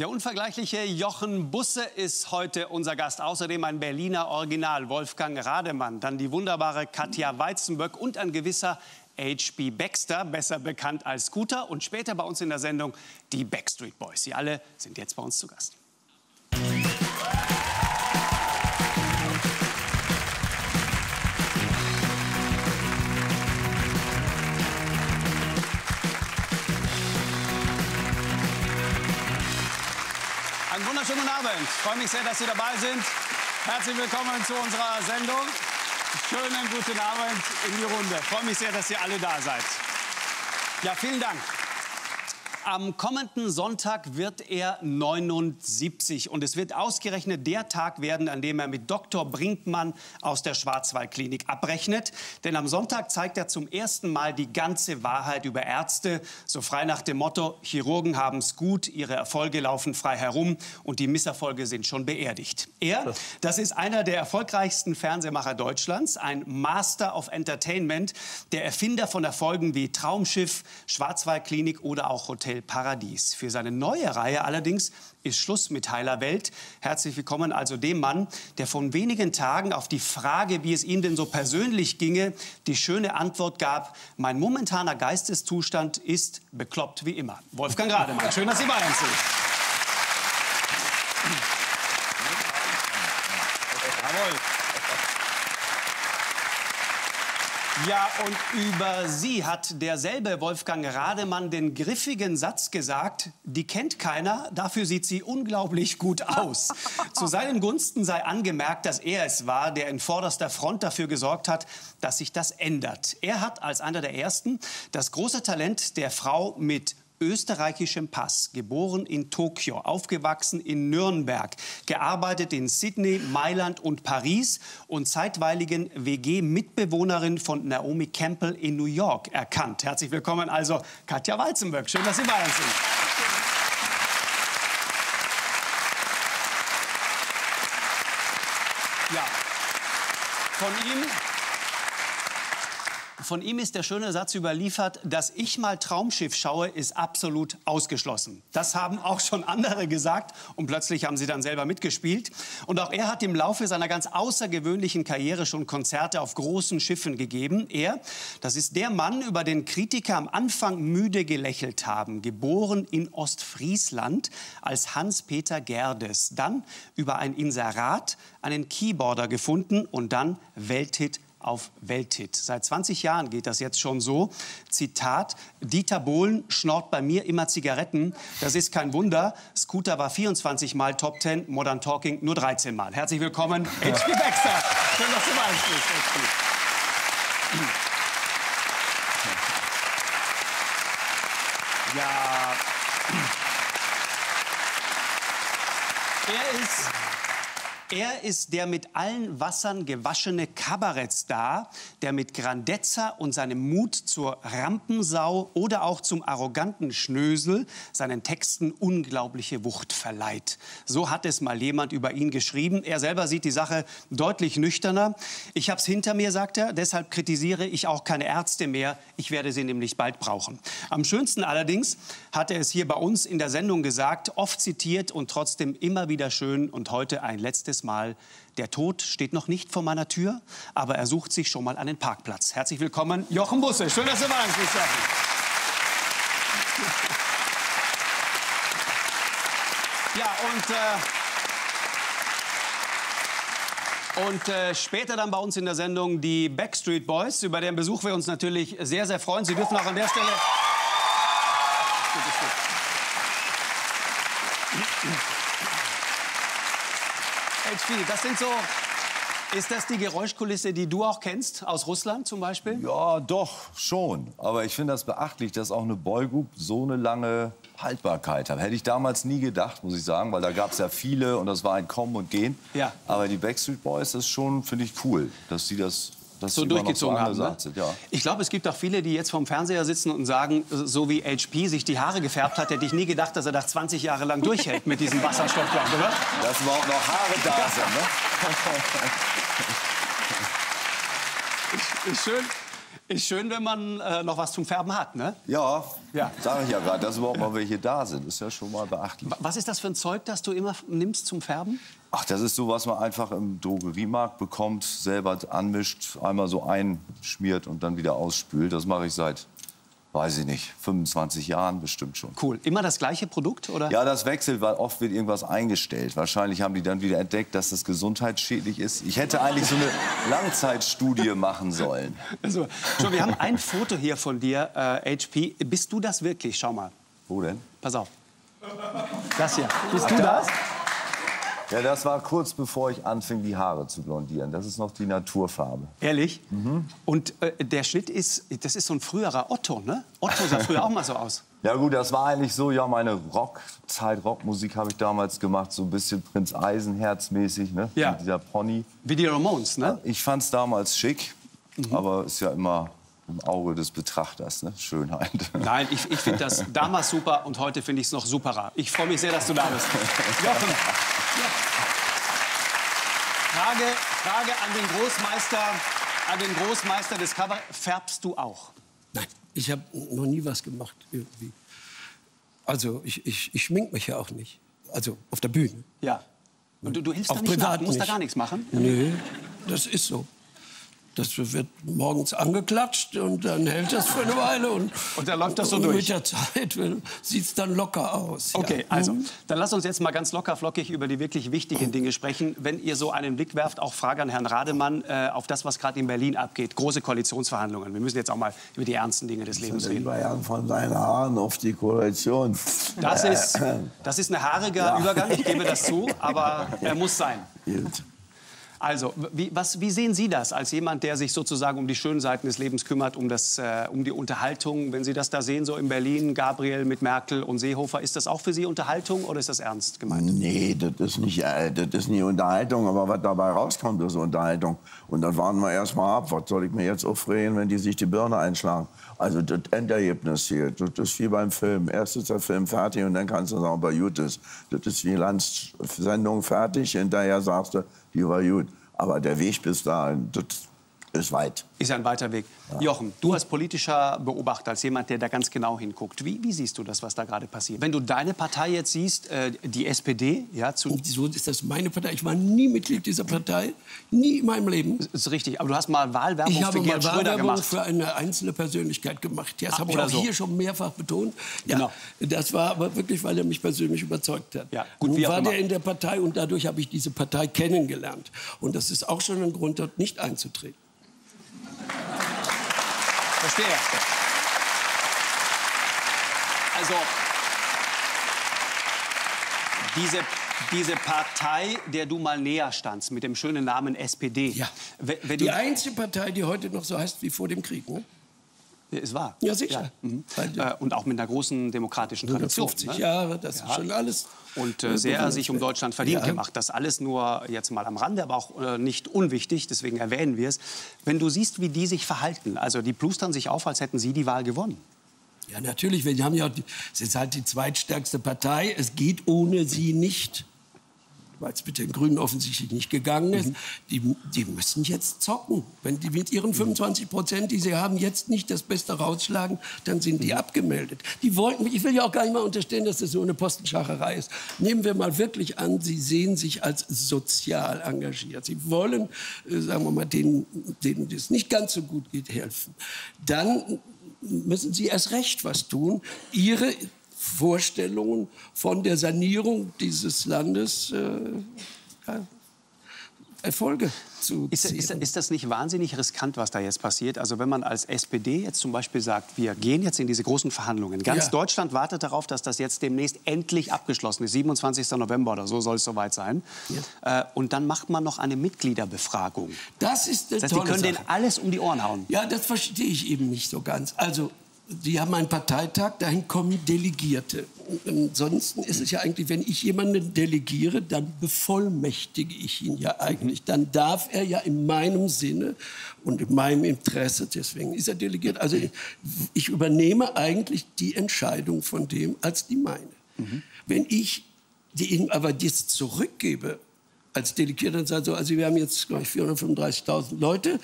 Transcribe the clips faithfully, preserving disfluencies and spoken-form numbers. Der unvergleichliche Jochen Busse ist heute unser Gast. Außerdem ein Berliner Original, Wolfgang Rademann. Dann die wunderbare Katja Weitzenböck und ein gewisser H P Baxxter, besser bekannt als Scooter. Und später bei uns in der Sendung die Backstreet Boys. Sie alle sind jetzt bei uns zu Gast. Schönen guten Abend. Ich freue mich sehr, dass Sie dabei sind. Herzlich willkommen zu unserer Sendung. Schönen guten Abend in die Runde. Ich freue mich sehr, dass ihr alle da seid. Ja, vielen Dank. Am kommenden Sonntag wird er neunundsiebzig. Und es wird ausgerechnet der Tag werden, an dem er mit Doktor Brinkmann aus der Schwarzwaldklinik abrechnet. Denn am Sonntag zeigt er zum ersten Mal die ganze Wahrheit über Ärzte. So frei nach dem Motto, Chirurgen haben's gut, ihre Erfolge laufen frei herum und die Misserfolge sind schon beerdigt. Er, das ist einer der erfolgreichsten Fernsehmacher Deutschlands, ein Master of Entertainment, der Erfinder von Erfolgen wie Traumschiff, Schwarzwaldklinik oder auch Hotel Paradies. Für seine neue Reihe allerdings ist Schluss mit heiler Welt. Herzlich willkommen also dem Mann, der vor wenigen Tagen auf die Frage, wie es ihm denn so persönlich ginge, die schöne Antwort gab, mein momentaner Geisteszustand ist bekloppt wie immer. Wolfgang Rademann, schön, dass Sie bei uns sind. Jawohl. Ja, und über Sie hat derselbe Wolfgang Rademann den griffigen Satz gesagt, die kennt keiner, dafür sieht sie unglaublich gut aus. Zu seinen Gunsten sei angemerkt, dass er es war, der in vorderster Front dafür gesorgt hat, dass sich das ändert. Er hat als einer der Ersten das große Talent der Frau mit österreichischem Pass, geboren in Tokio, aufgewachsen in Nürnberg, gearbeitet in Sydney, Mailand und Paris und zeitweiligen W G-Mitbewohnerin von Naomi Campbell in New York erkannt. Herzlich willkommen also Katja Weitzenböck. Schön, dass Sie bei uns sind. Ja, von ihm... Von ihm ist der schöne Satz überliefert, dass ich mal Traumschiff schaue, ist absolut ausgeschlossen. Das haben auch schon andere gesagt und plötzlich haben sie dann selber mitgespielt. Und auch er hat im Laufe seiner ganz außergewöhnlichen Karriere schon Konzerte auf großen Schiffen gegeben. Er, das ist der Mann, über den Kritiker am Anfang müde gelächelt haben, geboren in Ostfriesland als Hans-Peter Gerdes. Dann über ein Inserat einen Keyboarder gefunden und dann Welthit auf Welthit. Seit zwanzig Jahren geht das jetzt schon so. Zitat, Dieter Bohlen schnort bei mir immer Zigaretten. Das ist kein Wunder. Scooter war vierundzwanzig Mal Top zehn, Modern Talking nur dreizehn Mal. Herzlich willkommen, H P Baxxter. Schön, dass du bei uns bist. Ja. Er ist... Er ist der mit allen Wassern gewaschene Kabarettstar, der mit Grandezza und seinem Mut zur Rampensau oder auch zum arroganten Schnösel seinen Texten unglaubliche Wucht verleiht. So hat es mal jemand über ihn geschrieben. Er selber sieht die Sache deutlich nüchterner. Ich hab's hinter mir, sagt er, deshalb kritisiere ich auch keine Ärzte mehr. Ich werde sie nämlich bald brauchen. Am schönsten allerdings hat er es hier bei uns in der Sendung gesagt, oft zitiert und trotzdem immer wieder schön und heute ein letztes Mal. Der Tod steht noch nicht vor meiner Tür, aber er sucht sich schon mal einen Parkplatz. Herzlich willkommen, Jochen Busse. Schön, dass Sie bei uns sind. Ja, und... Äh Und äh, später dann bei uns in der Sendung die Backstreet Boys, über deren Besuch wir uns natürlich sehr, sehr freuen. Sie dürfen auch an der Stelle... Ist gut, ist gut. Das sind so... Ist das die Geräuschkulisse, die du auch kennst, aus Russland zum Beispiel? Ja, doch, schon. Aber ich finde das beachtlich, dass auch eine Boygroup so eine lange Haltbarkeit hat. Hätte ich damals nie gedacht, muss ich sagen, weil da gab es ja viele und das war ein Kommen und Gehen. Ja. Aber die Backstreet Boys, das ist schon, finde ich, cool, dass sie das... Dass so durchgezogen so haben, ne? Ja. Ich glaube, es gibt auch viele, die jetzt vorm Fernseher sitzen und sagen, so wie H P sich die Haare gefärbt hat, hätte ich nie gedacht, dass er das zwanzig Jahre lang durchhält mit diesem Wasserstoffblatt, oder? Dass überhaupt noch Haare da sind, ne? Ist schön. Ist schön, wenn man äh, noch was zum Färben hat, ne? Ja, ja. Sage ich ja gerade, dass überhaupt mal welche da sind. Ist ja schon mal beachtlich. Was ist das für ein Zeug, das du immer nimmst zum Färben? Ach, das ist so, was man einfach im Drogeriemarkt bekommt, selber anmischt, einmal so einschmiert und dann wieder ausspült. Das mache ich seit, weiß ich nicht, fünfundzwanzig Jahren bestimmt schon. Cool. Immer das gleiche Produkt, oder? Ja, das wechselt, weil oft wird irgendwas eingestellt. Wahrscheinlich haben die dann wieder entdeckt, dass das gesundheitsschädlich ist. Ich hätte eigentlich so eine Langzeitstudie machen sollen. Also, schon, wir haben ein Foto hier von dir, äh, H P. Bist du das wirklich? Schau mal. Wo denn? Pass auf. Das hier. Bist Ach, du das? Ja, das war kurz bevor ich anfing, die Haare zu blondieren. Das ist noch die Naturfarbe. Ehrlich? Mhm. Und äh, der Schnitt ist, das ist so ein früherer Otto, ne? Otto sah früher auch mal so aus. Ja gut, das war eigentlich so, ja, meine Rockzeit, Rockmusik habe ich damals gemacht, so ein bisschen Prinz Eisenherz-mäßig, ne? Ja. Mit dieser Pony. Wie die Ramones, ne? Ich fand's damals schick, mhm. aber ist ja immer im Auge des Betrachters, ne? Schönheit. Nein, ich, ich finde das damals super und heute finde ich es noch superer. Ich freue mich sehr, dass du da bist. Jochen. Frage, Frage an den Großmeister, an den Großmeister des Cover. Färbst du auch? Nein, ich habe noch nie was gemacht irgendwie. Also ich, ich, ich schminke mich ja auch nicht. Also auf der Bühne. Ja. Und du, du hilfst auch da nicht nach? Du musst da gar nichts machen? Nö, das ist so. Das wird morgens angeklatscht und dann hält das für eine Weile. Und, und dann läuft das so durch? Mit der Zeit sieht es dann locker aus. Okay, ja. Also, dann lass uns jetzt mal ganz locker flockig über die wirklich wichtigen Dinge sprechen. Wenn ihr so einen Blick werft, auch Frage an Herrn Rademann, äh, auf das, was gerade in Berlin abgeht. Große Koalitionsverhandlungen. Wir müssen jetzt auch mal über die ernsten Dinge des Lebens reden. Von deinen Haaren auf die Koalition. Das ist, das ist ein haariger ja. Übergang, ich gebe das zu, aber er muss sein. Gut. Also, wie, was, wie sehen Sie das als jemand, der sich sozusagen um die schönen Seiten des Lebens kümmert, um, das, äh, um die Unterhaltung? Wenn Sie das da sehen, so in Berlin, Gabriel mit Merkel und Seehofer, ist das auch für Sie Unterhaltung oder ist das ernst gemeint? Nee, das ist nicht, äh, das ist nicht Unterhaltung, aber was dabei rauskommt, ist Unterhaltung. Und dann warten wir erst mal ab, was soll ich mir jetzt aufregen, wenn die sich die Birne einschlagen? Also das Endergebnis hier, das ist wie beim Film. Erst ist der Film fertig und dann kannst du sagen, bei gut ist. Das ist wie Lanz Sendung fertig, hinterher sagst du, die war gut. Aber der Weg bis dahin, das ist weit. Ist ein weiter Weg. Ja. Jochen, du als politischer Beobachter, als jemand, der da ganz genau hinguckt, wie, wie siehst du das, was da gerade passiert? Wenn du deine Partei jetzt siehst, äh, die S P D... Ja, zu so ist das meine Partei. Ich war nie Mitglied dieser Partei, nie in meinem Leben. Das ist richtig, aber du hast mal Wahlwerbung ich für Gerhard Schröder gemacht. Ich habe mal Wahlwerbung für eine einzelne Persönlichkeit gemacht. Das ah, habe ich auch so. Hier schon mehrfach betont. Ja, genau. Das war aber wirklich, weil er mich persönlich überzeugt hat. Ja, gut, Nun war der in der Partei und dadurch habe ich diese Partei kennengelernt. Und das ist auch schon ein Grund, dort nicht einzutreten. Verstehe. Also, diese, diese Partei, der du mal näher standst, mit dem schönen Namen S P D. Ja. Wenn, wenn die einzige Partei, die heute noch so heißt wie vor dem Krieg, ne? Ja, ist wahr. Ja, sicher. Ja. Mhm. Äh, und auch mit einer großen demokratischen Tradition. fünfzig Jahre, das ja. ist schon alles. Und äh, sehr sich um Deutschland verdient ja. gemacht. Das alles nur jetzt mal am Rande, aber auch äh, nicht unwichtig, deswegen erwähnen wir es. Wenn du siehst, wie die sich verhalten, also die plustern sich auf, als hätten sie die Wahl gewonnen. Ja, natürlich, wir haben ja auch die, es ist halt die zweitstärkste Partei, es geht ohne sie nicht. Weil es mit den Grünen offensichtlich nicht gegangen ist, mhm. die, die müssen jetzt zocken. Wenn die mit ihren fünfundzwanzig Prozent, die sie haben, jetzt nicht das Beste rausschlagen, dann sind die mhm. abgemeldet. Die wollten, ich will ja auch gar nicht mal unterstellen, dass das so eine Postenschacherei ist. Nehmen wir mal wirklich an, sie sehen sich als sozial engagiert. Sie wollen, äh, sagen wir mal, denen, denen das nicht ganz so gut geht, helfen. Dann müssen sie erst recht was tun. Ihre Vorstellungen von der Sanierung dieses Landes äh, ja, Erfolge zu ist, ist, ist das nicht wahnsinnig riskant, was da jetzt passiert? Also wenn man als S P D jetzt zum Beispiel sagt, wir gehen jetzt in diese großen Verhandlungen. Ganz ja. Deutschland wartet darauf, dass das jetzt demnächst endlich abgeschlossen ist. siebenundzwanzigster November oder so soll es soweit sein. Ja. Äh, und dann macht man noch eine Mitgliederbefragung. Das ist eine das heißt, tolle die können Sache. Denen alles um die Ohren hauen. Ja, das verstehe ich eben nicht so ganz. Also... Die haben einen Parteitag, dahin kommen Delegierte. Ansonsten ist es ja eigentlich, wenn ich jemanden delegiere, dann bevollmächtige ich ihn ja eigentlich. Dann darf er ja in meinem Sinne und in meinem Interesse, deswegen ist er delegiert. Also ich, ich übernehme eigentlich die Entscheidung von dem als die meine. Mhm. Wenn ich die, aber das zurückgebe, als delegiert und sagt so, also wir haben jetzt glaube ich vierhundertfünfunddreißigtausend Leute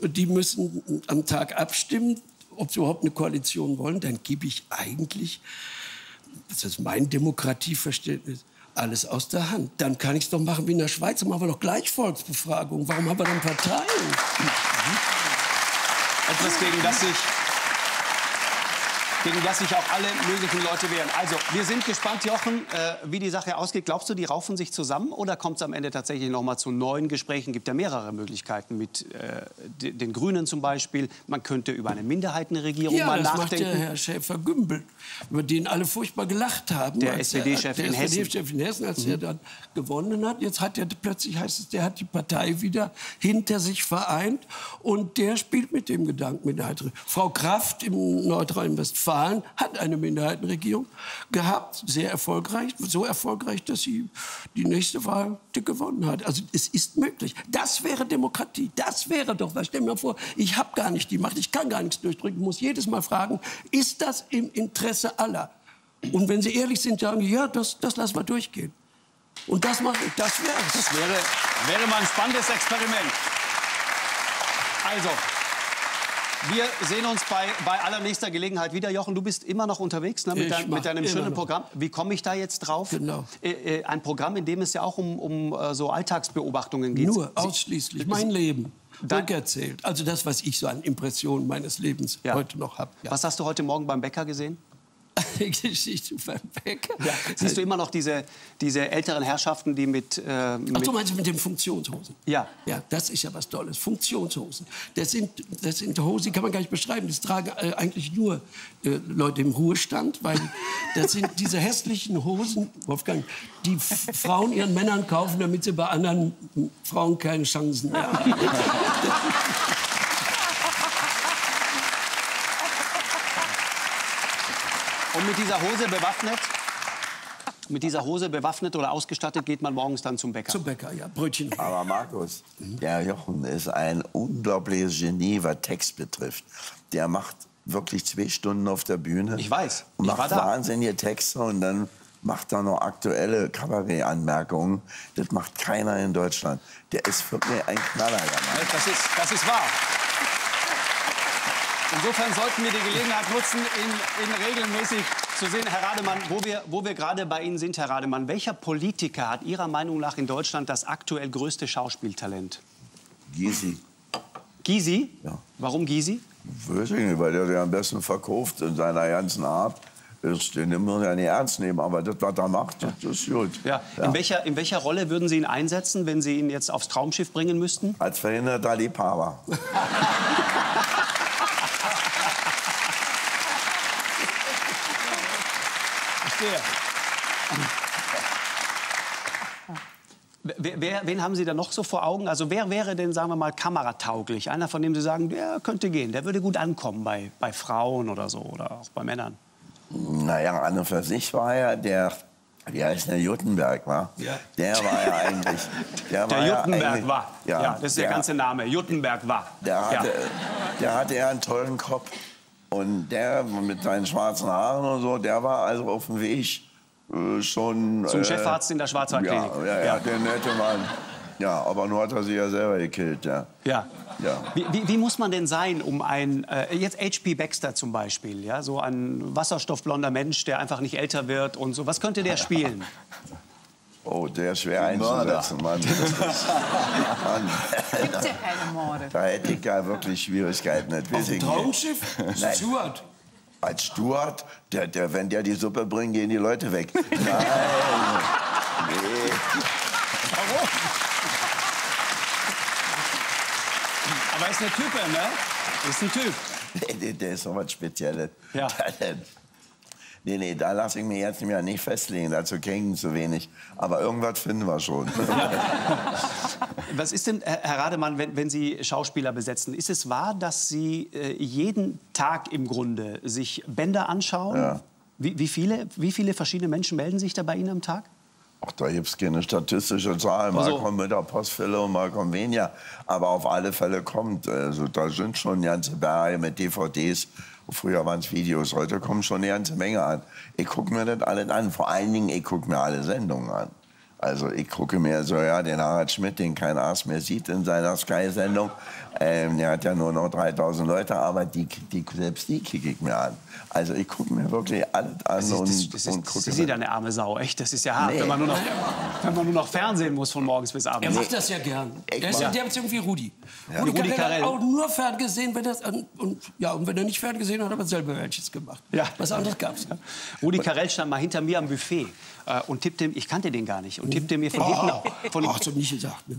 und die müssen am Tag abstimmen, ob sie überhaupt eine Koalition wollen, dann gebe ich eigentlich, das ist mein Demokratieverständnis, alles aus der Hand. Dann kann ich es doch machen wie in der Schweiz, dann machen wir doch gleich Volksbefragung. Warum haben wir dann Parteien? Etwas, gegen das ich... gegen das sich auch alle möglichen Leute wehren. Also, wir sind gespannt, Jochen, äh, wie die Sache ausgeht. Glaubst du, die raufen sich zusammen oder kommt es am Ende tatsächlich noch mal zu neuen Gesprächen? Es gibt ja mehrere Möglichkeiten mit äh, den Grünen zum Beispiel. Man könnte über eine Minderheitenregierung ja, mal nachdenken. Ja, das macht der Herr Schäfer-Gümbel, über den alle furchtbar gelacht haben. Der S P D-Chef in, S P D in Hessen. Als mhm. er dann gewonnen hat. Jetzt hat er plötzlich, heißt es, der hat die Partei wieder hinter sich vereint. Und der spielt mit dem Gedanken Minderheitenregierung. Frau Kraft im Nordrhein-Westfalen hat eine Minderheitenregierung gehabt, sehr erfolgreich, so erfolgreich, dass sie die nächste Wahl gewonnen hat. Also es ist möglich. Das wäre Demokratie, das wäre doch was. Stell dir mal vor, ich habe gar nicht die Macht, ich kann gar nichts durchdrücken, muss jedes Mal fragen, ist das im Interesse aller? Und wenn sie ehrlich sind, sagen ja, das, das lassen wir durchgehen. Und das mache ich, das wäre es. Das wäre, wäre mal ein spannendes Experiment. Also... wir sehen uns bei, bei allernächster Gelegenheit wieder. Jochen, du bist immer noch unterwegs, ne, mit, dein, mit deinem schönen noch. Programm. Wie komme ich da jetzt drauf? Genau. Äh, äh, ein Programm, in dem es ja auch um, um uh, so Alltagsbeobachtungen geht. Nur, ausschließlich. Sie, mein Leben. Danke erzählt. Also das, was ich so an Impressionen meines Lebens ja. heute noch habe. Ja. Was hast du heute Morgen beim Bäcker gesehen? Eine Geschichte beim Bäcker. Ja. Siehst du immer noch diese, diese älteren Herrschaften, die mit... Äh, mit Ach so, meinst du mit den Funktionshosen? Ja. Ja, das ist ja was Tolles. Funktionshosen. Das sind, das sind Hosen, die kann man gar nicht beschreiben. Das tragen äh, eigentlich nur äh, Leute im Ruhestand, weil das sind diese hässlichen Hosen, Wolfgang, die Frauen ihren Männern kaufen, damit sie bei anderen Frauen keine Chancen mehr haben. Und mit dieser Hose bewaffnet, mit dieser Hose bewaffnet oder ausgestattet geht man morgens dann zum Bäcker. Zum Bäcker, ja, Brötchen. Aber Markus, der Jochen ist ein unglaubliches Genie, was Text betrifft. Der macht wirklich zwei Stunden auf der Bühne. Ich weiß. Und macht ich war da. wahnsinnige Texte und dann macht er noch aktuelle Kabarettanmerkungen. Das macht keiner in Deutschland. Der ist wirklich ein Knaller. Das ist, das ist wahr. Insofern sollten wir die Gelegenheit nutzen, ihn, ihn regelmäßig zu sehen. Herr Rademann, wo wir, wo wir gerade bei Ihnen sind, Herr Rademann, welcher Politiker hat Ihrer Meinung nach in Deutschland das aktuell größte Schauspieltalent? Gysi. Gysi? Ja. Warum Gysi? Weiß ich nicht, weil der sich am besten verkauft in seiner ganzen Art. Den nimmt ja nicht ernst nehmen, aber das, was er macht, das ist gut. Ja. Ja. In, welcher, in welcher Rolle würden Sie ihn einsetzen, wenn Sie ihn jetzt aufs Traumschiff bringen müssten? Als verhinderter Liebhaber. Wer, wer, wen haben Sie da noch so vor Augen? Also wer wäre denn, sagen wir mal, kameratauglich? Einer, von dem Sie sagen, der könnte gehen, der würde gut ankommen bei, bei Frauen oder so oder auch bei Männern. Naja, an und für sich war ja der, wie heißt der, Juttenberg, war? Ja. Der war ja eigentlich... Der, der war Juttenberg ja eigentlich, war, ja, ja, das ist der, der ganze Name, Juttenberg war. Der hatte, ja. der hatte ja einen tollen Kopf. Und der mit seinen schwarzen Haaren und so, der war also auf dem Weg äh, schon... Zum äh, Chefarzt in der Schwarzwaldklinik. Ja, ja, ja, ja, der nette Mann. Ja, aber nur hat er sich ja selber gekillt, ja. Ja. Ja. Wie, wie, wie muss man denn sein, um ein... Äh, jetzt H P Baxxter zum Beispiel, ja? So ein wasserstoffblonder Mensch, der einfach nicht älter wird und so. Was könnte der spielen? Oh, der ist schwer einzusetzen, Mann. Gibt ja keine Morde. Da hätte ich ja wirklich Schwierigkeiten. Auf dem Traumschiff? Stuart. Als Stuart? Der, der, wenn der die Suppe bringt, gehen die Leute weg. Nein. Nee. Warum? Aber ist ein Typ, ne? Ist ein Typ. Der, der ist doch was Spezielles. Ja. Nee, nee, da lasse ich mich jetzt nicht, mehr nicht festlegen, dazu kennen zu wenig. Aber irgendwas finden wir schon. Was ist denn, Herr Rademann, wenn, wenn Sie Schauspieler besetzen, ist es wahr, dass Sie äh, jeden Tag im Grunde sich Bänder anschauen? Ja. Wie, wie, viele, wie viele verschiedene Menschen melden sich da bei Ihnen am Tag? Ach, da gibt es keine statistische Zahl. Mal also. Kommen mit der Postfälle und mal kommen weniger. Aber auf alle Fälle kommt. Also, da sind schon ganze Berge mit D V Ds. Früher waren es Videos, heute kommen schon eine ganze Menge an. Ich gucke mir das alles an. Vor allen Dingen, ich gucke mir alle Sendungen an. Also ich gucke mir so, ja, den Harald Schmidt, den kein Arzt mehr sieht in seiner Sky-Sendung. Ähm, der hat ja nur noch dreitausend Leute, aber die, die, selbst die kicke ich mir an. Also ich gucke mir wirklich alles an das und, ist, das ist, und gucke Sie sind eine arme Sau, echt, das ist ja hart, nee. wenn, man nur noch, wenn man nur noch Fernsehen muss von morgens bis abends. Er macht das ja gern. Der ist ja irgendwie wie Rudi. Ja. Rudi, Rudi Carell hat auch nur Fernsehen, wenn das an, und, ja, und wenn er nicht ferngesehen hat, hat er selber welches gemacht. Ja. Was anderes gab's. Ja. Rudi Carell stand mal hinter mir am Buffet äh, und tippte, ich kannte den gar nicht, und tippte mir von hinten oh. von Ach, das hab ich nicht gesagt. Ne?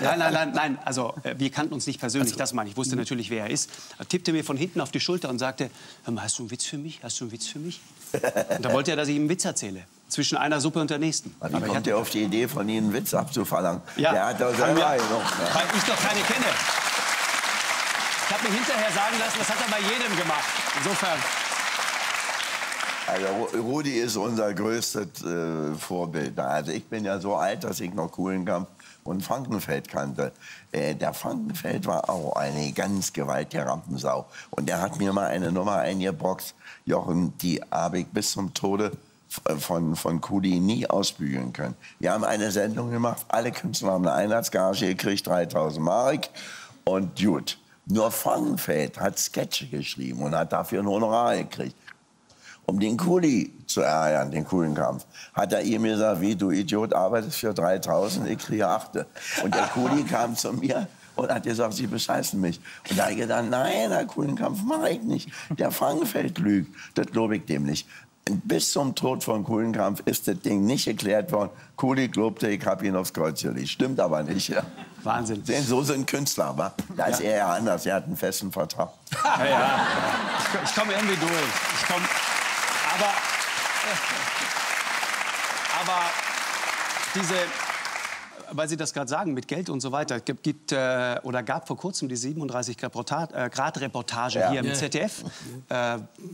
Nein, nein, nein, nein, also äh, wir kannten uns nicht persönlich. Das meine ich. Ich wusste natürlich, wer er ist. Er tippte mir von hinten auf die Schulter und sagte, hast du einen Witz für mich? Hast du einen Witz für mich? Und da wollte er, dass ich ihm einen Witz erzähle. Zwischen einer Suppe und der nächsten. Wie kommt hatte... er auf die Idee, von Ihnen einen Witz abzuverlangen? Ja. Der hat da selber ja. noch. Ne? Weil ich doch keine kenne. Ich habe mir hinterher sagen lassen, das hat er bei jedem gemacht. Insofern... Also Rudi ist unser größtes äh, Vorbild. Also ich bin ja so alt, dass ich noch Kuhlenkampf und Frankenfeld kannte. Äh, der Frankenfeld war auch eine ganz gewaltige Rampensau. Und der hat mir mal eine Nummer eingeboxt, Jochen, die habe ich bis zum Tode von, von Kuli nie ausbügeln können. Wir haben eine Sendung gemacht, alle Künstler haben eine Einheitsgage gekriegt, dreitausend Mark und gut. Nur Frankenfeld hat Sketche geschrieben und hat dafür ein Honorar gekriegt. Um den Kuli zu ärgern, den Kuhlenkampf, hat er ihm gesagt, wie, du Idiot, arbeitest für dreitausend, ich kriege achte. Und der Kuli kam zu mir und hat gesagt, Sie bescheißen mich. Und da habe ich gedacht, nein, der Kuhlenkampf mache ich nicht. Der Frankenfeld lügt, das glaube ich dem nicht. Und bis zum Tod von Kuhlenkampf ist das Ding nicht geklärt worden. Kuli glaubte, ich habe ihn aufs Kreuz gelegt. Stimmt aber nicht. Ja. Wahnsinn. So sind Künstler, aber da ist ja. er ja anders. Er hat einen festen Vertrag. Ja, ja. Ich komme irgendwie durch. Ich komm Aber, aber diese, weil Sie das gerade sagen, mit Geld und so weiter, gibt, gibt äh, oder gab vor kurzem die siebenunddreißig Grad Reportage ja. hier im ja. Z D F. Äh,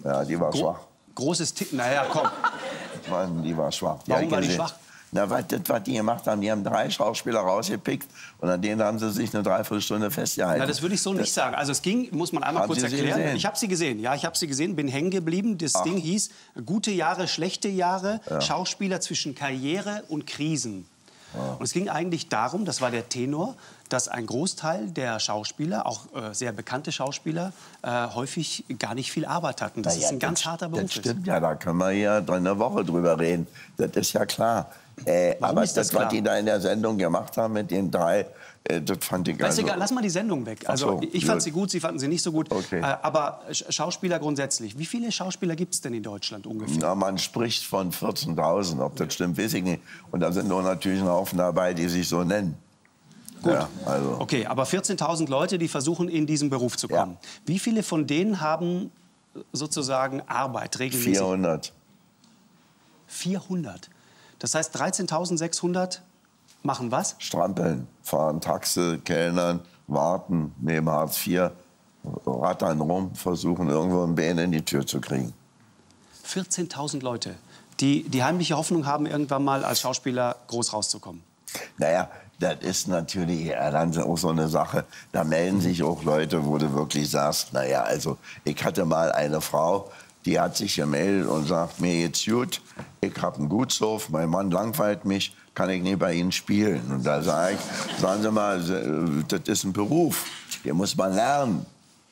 ja, die war gro schwach. Großes Tipp, naja, komm. Mann, die war schwach. Die Warum war die schwach? Na, was, das, was die gemacht haben, die haben drei Schauspieler rausgepickt und an denen haben sie sich eine Dreiviertelstunde festgehalten. Na, das würde ich so nicht sagen. Also es ging, muss man einmal haben kurz sie erklären. Sie ich habe sie gesehen, ja, ich habe sie gesehen, bin hängen geblieben. Das Ach. Ding hieß gute Jahre, schlechte Jahre, ja. Schauspieler zwischen Karriere und Krisen. Ja. Und es ging eigentlich darum, das war der Tenor, dass ein Großteil der Schauspieler, auch äh, sehr bekannte Schauspieler, äh, häufig gar nicht viel Arbeit hatten. Das ja, ist ein ganz das, harter Beruf. Das stimmt, ja, da können wir ja eine Woche drüber reden. Das ist ja klar. Äh, aber das, das was die da in der Sendung gemacht haben mit den drei, äh, das fand ich... Also, lass mal die Sendung weg. Also, so, ich fand gut. sie gut, Sie fanden sie nicht so gut. Okay. Äh, aber Schauspieler grundsätzlich, wie viele Schauspieler gibt es denn in Deutschland ungefähr? Na, man spricht von vierzehntausend, ob das stimmt, weiß ich nicht. Und da sind nur natürlich ein Haufen dabei, die sich so nennen. Gut, ja, also. Okay, aber vierzehntausend Leute, die versuchen, in diesen Beruf zu kommen. Ja. Wie viele von denen haben sozusagen Arbeit regelmäßig? vierhundert. vierhundert? Das heißt, dreizehntausendsechshundert machen was? Strampeln, fahren Taxe, Kellnern, warten, nehmen Hartz vier, rattern rum, versuchen, irgendwo ein Bein in die Tür zu kriegen. vierzehntausend Leute, die die heimliche Hoffnung haben, irgendwann mal als Schauspieler groß rauszukommen. Naja, das ist natürlich ja, dann auch so eine Sache. Da melden sich auch Leute, wo du wirklich sagst, naja, also ich hatte mal eine Frau, die hat sich gemeldet und sagt, mir geht's gut, ich habe einen Gutshof, mein Mann langweilt mich, kann ich nicht bei Ihnen spielen. Und da sage ich, sagen Sie mal, das ist ein Beruf, den muss man lernen.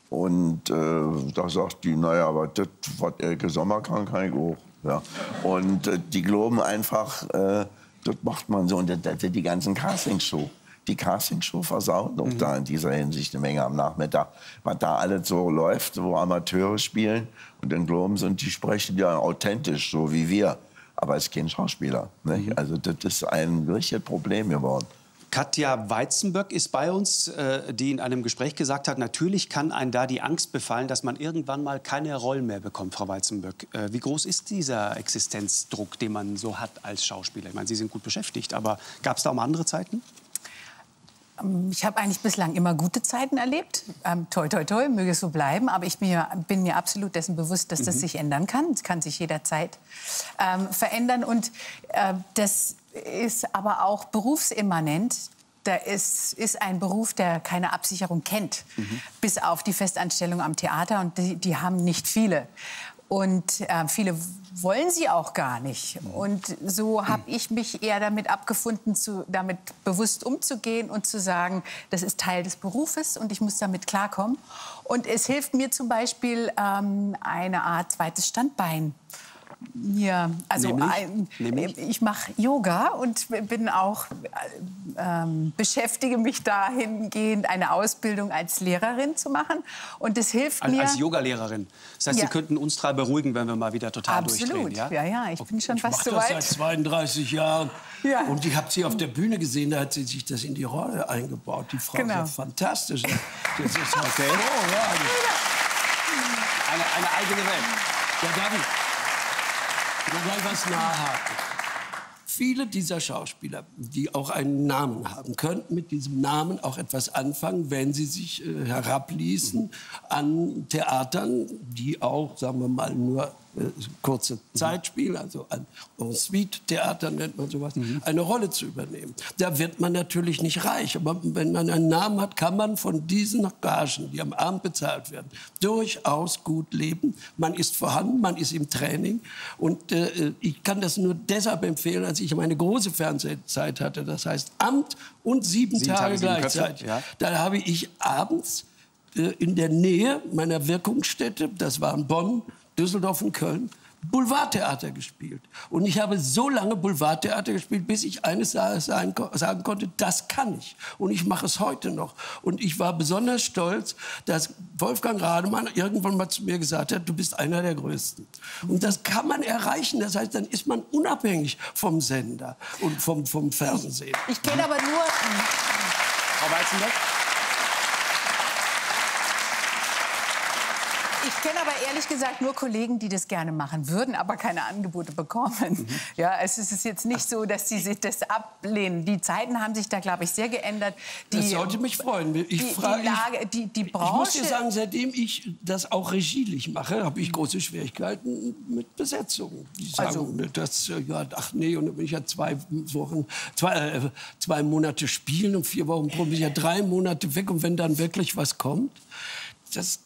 Und äh, da sagt die, naja, aber das, was er Sommer kann, kann ich auch. Ja. Und äh, die glauben einfach, äh, das macht man so. Und das sind die ganzen Castingshow. Die Castingshow versaut auch mhm. da in dieser Hinsicht eine Menge am Nachmittag. Was da alles so läuft, wo Amateure spielen und dann glauben sie, und die sprechen ja authentisch, so wie wir. Aber es ist kein Schauspieler. Ne? Also das ist ein richtiges Problem geworden. Katja Weitzenböck ist bei uns, die in einem Gespräch gesagt hat, natürlich kann einen da die Angst befallen, dass man irgendwann mal keine Rollen mehr bekommt, Frau Weitzenböck. Wie groß ist dieser Existenzdruck, den man so hat als Schauspieler? Ich meine, Sie sind gut beschäftigt, aber gab es da auch mal andere Zeiten? Ich habe eigentlich bislang immer gute Zeiten erlebt. Ähm, toi, toi, toi, möge es so bleiben. Aber ich bin mir, bin mir absolut dessen bewusst, dass das mhm. sich ändern kann. Es kann sich jederzeit ähm, verändern. Und äh, das ist aber auch berufsimmanent. Da ist, ist ein Beruf, der keine Absicherung kennt, mhm. bis auf die Festanstellung am Theater. Und die, die haben nicht viele. Und äh, viele wollen sie auch gar nicht. Und so habe ich mich eher damit abgefunden, zu, damit bewusst umzugehen und zu sagen, das ist Teil des Berufes und ich muss damit klarkommen. Und es hilft mir zum Beispiel ähm, eine Art zweites Standbein. Ja, also Nämlich? Ein, Nämlich? ich mache Yoga und bin auch ähm, beschäftige mich dahingehend, eine Ausbildung als Lehrerin zu machen. Und das hilft als, mir als Yogalehrerin. Das heißt, ja. Sie könnten uns drei beruhigen, wenn wir mal wieder total Absolut. durchdrehen. Ja, ja, ja ich okay. bin schon ich fast so weit. Ich mache das seit zweiunddreißig Jahren. Ja. Und ich habe sie auf der Bühne gesehen, da hat sie sich das in die Rolle eingebaut. Die Frau genau. ist fantastisch. Das ist okay. okay. Oh, ja. eine, eine eigene Welt. Ja, David. Mal was nachhaken. Viele dieser Schauspieler, die auch einen Namen haben, könnten mit diesem Namen auch etwas anfangen, wenn sie sich äh, herabließen an Theatern, die auch, sagen wir mal, nur äh, kurze Zeit spielen, also an Ensuite-Theatern nennt man sowas, mhm. eine Rolle zu übernehmen. Da wird man natürlich nicht reich, aber wenn man einen Namen hat, kann man von diesen Gagen, die am Abend bezahlt werden, durchaus gut leben. Man ist vorhanden, man ist im Training und äh, ich kann das nur deshalb empfehlen, als ich meine große Fernsehzeit hatte, das heißt Amt und sieben, sieben Tage, Tage gleichzeitig. Ja. Da habe ich abends äh, in der Nähe meiner Wirkungsstätte, das waren Bonn, Düsseldorf und Köln, Boulevardtheater gespielt. Und ich habe so lange Boulevardtheater gespielt, bis ich eines sagen konnte, das kann ich. Und ich mache es heute noch. Und ich war besonders stolz, dass Wolfgang Rademann irgendwann mal zu mir gesagt hat, du bist einer der Größten. Und das kann man erreichen. Das heißt, dann ist man unabhängig vom Sender und vom, vom Fernsehen. Ich, ich kenne aber nur... Frau Weitzenböck? Ich kenne aber ehrlich gesagt nur Kollegen, die das gerne machen würden, aber keine Angebote bekommen. Mhm. Ja, es ist jetzt nicht so, dass sie sich das ablehnen. Die Zeiten haben sich da, glaube ich, sehr geändert. Die, das sollte mich freuen. Ich, die, frage, die Lage, die, die Branche, ich muss dir sagen, seitdem ich das auch regielich mache, habe ich große Schwierigkeiten mit Besetzungen. Die sagen, also, das, ja, ach nee, und dann bin ich ja zwei Wochen, zwei, äh, zwei Monate spielen und vier Wochen proben, bin ich ja drei Monate weg. Und wenn dann wirklich was kommt, das,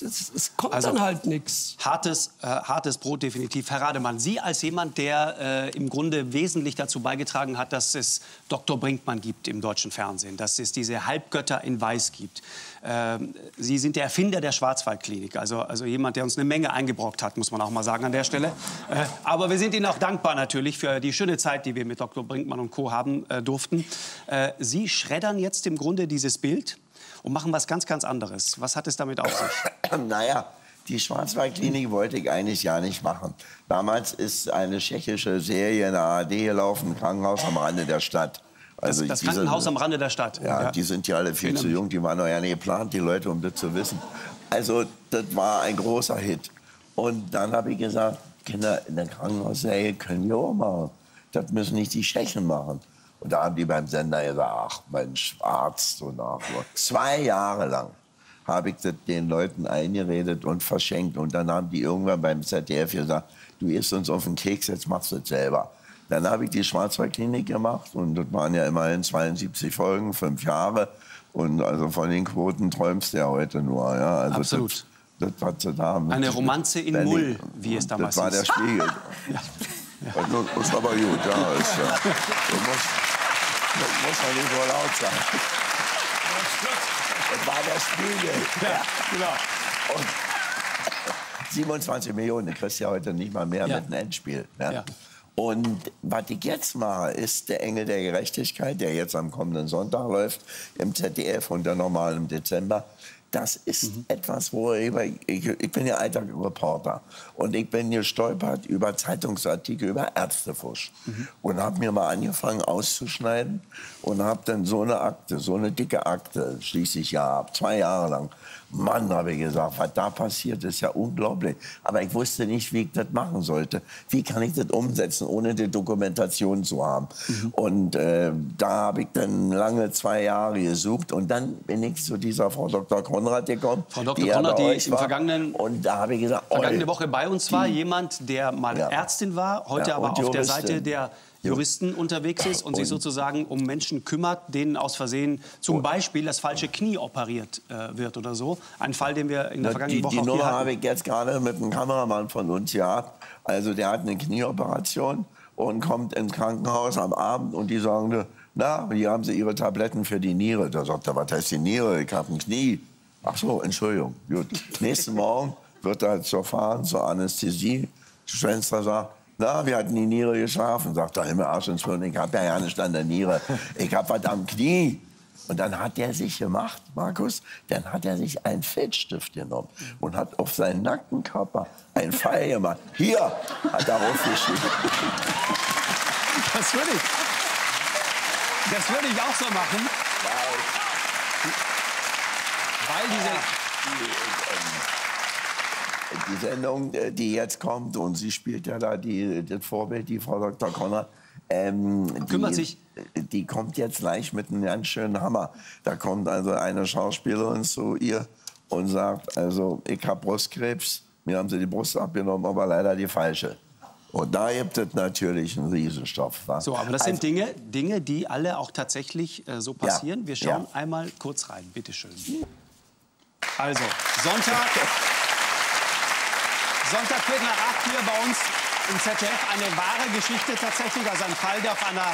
das, das kommt also, dann halt nichts. Hartes, äh, hartes Brot definitiv. Herr Rademann, Sie als jemand, der äh, im Grunde wesentlich dazu beigetragen hat, dass es Doktor Brinkmann gibt im deutschen Fernsehen, dass es diese Halbgötter in Weiß gibt. Ähm, Sie sind der Erfinder der Schwarzwaldklinik, also, also jemand, der uns eine Menge eingebrockt hat, muss man auch mal sagen an der Stelle. Äh, aber wir sind Ihnen auch dankbar natürlich für die schöne Zeit, die wir mit Doktor Brinkmann und Co. haben äh, durften. Äh, Sie schreddern jetzt im Grunde dieses Bild und machen was ganz, ganz anderes. Was hat es damit auf sich? Naja, die Schwarzwaldklinik wollte ich eigentlich ja nicht machen. Damals ist eine tschechische Serie in der A R D gelaufen, Krankenhaus am Rande der Stadt. Also das das Krankenhaus am Rande der Stadt. Ja, ja, die sind ja alle viel zu jung, die waren noch ja nicht geplant, die Leute, um das zu wissen. Also das war ein großer Hit. Und dann habe ich gesagt, Kinder, in der Krankenhausserie können wir auch machen. Das müssen nicht die Tschechen machen. Und da haben die beim Sender gesagt, ach Mensch, Arzt und Nachwuchs. Zwei Jahre lang habe ich das den Leuten eingeredet und verschenkt. Und dann haben die irgendwann beim Z D F gesagt, du isst uns auf den Keks, jetzt machst du es selber. Dann habe ich die Schwarzwaldklinik gemacht und das waren ja immerhin zweiundsiebzig Folgen, fünf Jahre. Und also von den Quoten träumst du ja heute nur. Ja? Also absolut. Das, das hat sie da mit eine Romanze in Berlin. Null, wie es damals war. Das war der Spiegel. Ja. Ja. Also, das ist aber gut, ja. Ist, ja. Du musst Das muss man nicht so laut sein. Das war der Spiegel. Ja, genau. Und siebenundzwanzig Millionen, du kriegst ja heute nicht mal mehr ja. mit einem Endspiel. Ne? Ja. Und was ich jetzt mache, ist der Engel der Gerechtigkeit, der jetzt am kommenden Sonntag läuft, im Z D F und dann nochmal im Dezember. Das ist mhm. etwas, worüber ich, ich, ich bin ja alter Reporter und ich bin gestolpert über Zeitungsartikel über Ärztefusch mhm. und habe mir mal angefangen auszuschneiden und habe dann so eine Akte, so eine dicke Akte schließlich ja ab, zwei Jahre lang. Mann, habe ich gesagt, was da passiert, ist ja unglaublich. Aber ich wusste nicht, wie ich das machen sollte. Wie kann ich das umsetzen, ohne die Dokumentation zu haben? Mhm. Und äh, da habe ich dann lange zwei Jahre gesucht und dann bin ich zu dieser Frau Doktor Konrad gekommen, Frau Doktor Konrad, die im vergangenen und da habe ich gesagt, vergangene Woche bei uns war, jemand, der mal ja. Ärztin war, heute ja, aber auf der Seite der Juristen ja. unterwegs ist und, und sich sozusagen um Menschen kümmert, denen aus Versehen zum Beispiel das falsche Knie operiert äh, wird oder so. Ein Fall, den wir in der vergangenen die, Woche die auch Nummer habe ich jetzt gerade mit einem Kameramann von uns gehabt. Also der hat eine Knieoperation und kommt ins Krankenhaus am Abend und die sagen, na, hier haben sie ihre Tabletten für die Niere. Da sagt er, was heißt die Niere? Ich habe ein Knie. Ach so, Entschuldigung. Gut. Nächsten Morgen wird er zur Fahren, zur Anästhesie. Die Schwester sagt, na, wir hatten die Niere geschlafen. Sagt er, immer Arsch ins Hirn, ich habe ja, ja nicht an der Niere. Ich habe was am Knie. Und dann hat er sich gemacht, Markus, dann hat er sich einen Filzstift genommen und hat auf seinen nackten Körper einen Pfeil gemacht. Hier hat er rausgeschrieben. Das würde ich, das würde ich auch so machen. Weil diese... Die Sendung, die jetzt kommt, und sie spielt ja da die, das Vorbild, die Frau Doktor Konrad, ähm, kümmert die, sich. Die kommt jetzt gleich mit einem ganz schönen Hammer. Da kommt also eine Schauspielerin zu ihr und sagt, also ich habe Brustkrebs, mir haben sie die Brust abgenommen, aber leider die falsche. Und da gibt es natürlich einen Riesenstoff. Ne? So, aber das sind also, Dinge, Dinge, die alle auch tatsächlich äh, so passieren. Ja, wir schauen ja. einmal kurz rein, bitteschön. Also, Sonntag... Sonntag Viertel nach acht hier bei uns im Z D F. Eine wahre Geschichte tatsächlich, also ein Fall, der auf einer,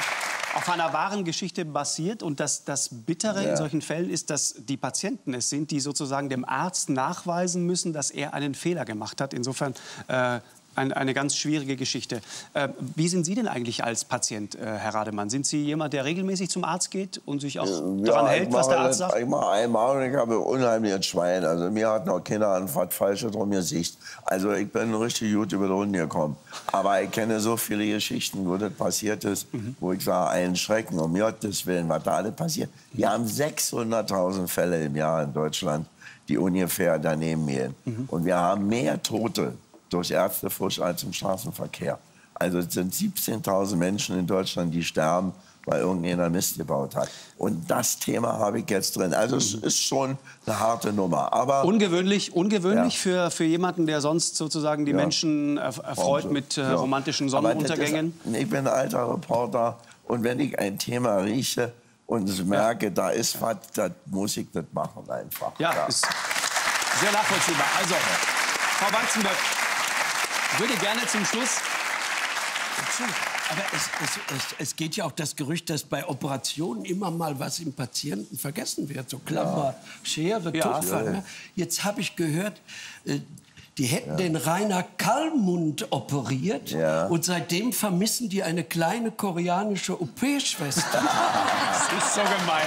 auf einer wahren Geschichte basiert. Und das, das Bittere ja. in solchen Fällen ist, dass die Patienten es sind, die sozusagen dem Arzt nachweisen müssen, dass er einen Fehler gemacht hat. Insofern äh, ein, eine ganz schwierige Geschichte. Äh, wie sind Sie denn eigentlich als Patient, äh, Herr Rademann? Sind Sie jemand, der regelmäßig zum Arzt geht und sich auch ja, daran ja, hält, was der Arzt sagt? Ich mache einmal und ich habe unheimlich ein Schwein. Also mir hat noch keiner an was Falsches drum Gesicht. Also ich bin richtig gut über die Runde gekommen. Aber ich kenne so viele Geschichten, wo das passiert ist, mhm. wo ich sage, einen Schrecken, um Gottes Willen, was da alles passiert. Wir haben sechshunderttausend Fälle im Jahr in Deutschland, die ungefähr daneben gehen. Mhm. Und wir haben mehr Tote durch Ärztefusch als im Straßenverkehr. Also es sind siebzehntausend Menschen in Deutschland, die sterben, weil irgendjemand Mist gebaut hat. Und das Thema habe ich jetzt drin. Also es ist schon eine harte Nummer. Aber ungewöhnlich ungewöhnlich ja. für, für jemanden, der sonst sozusagen die ja. Menschen erfreut mit äh, ja. romantischen Sonnenuntergängen. Ist, ich bin ein alter Reporter und wenn ich ein Thema rieche und merke, ja. da ist was, das muss ich nicht machen einfach. Ja, ja. ist sehr nachvollziehbar. Also, Frau Baxxter, ich würde gerne zum Schluss... Aber es, es, es, es geht ja auch das Gerücht, dass bei Operationen immer mal was im Patienten vergessen wird. So Klammer, ja. Schere, ja, Tupfer. Ja. Ne? Jetzt habe ich gehört, die hätten ja. den Rainer Kallmund operiert. Ja. Und seitdem vermissen die eine kleine koreanische O P-Schwester. Das ist so gemein.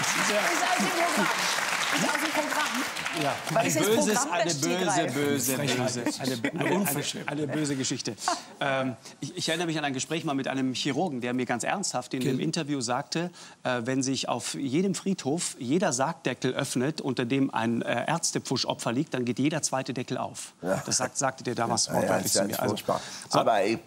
Das ist ja... Ja. Weil ein böses, eine böse, böse, böse, eine, eine, eine, eine böse Geschichte. Ähm, ich, ich erinnere mich an ein Gespräch mal mit einem Chirurgen, der mir ganz ernsthaft in dem Interview sagte, äh, wenn sich auf jedem Friedhof jeder Sargdeckel öffnet, unter dem ein äh, Ärztepfuschopfer liegt, dann geht jeder zweite Deckel auf. Ja. Das sagt, sagte der damals ja, ja, zu mir. Also, so. Aber ich,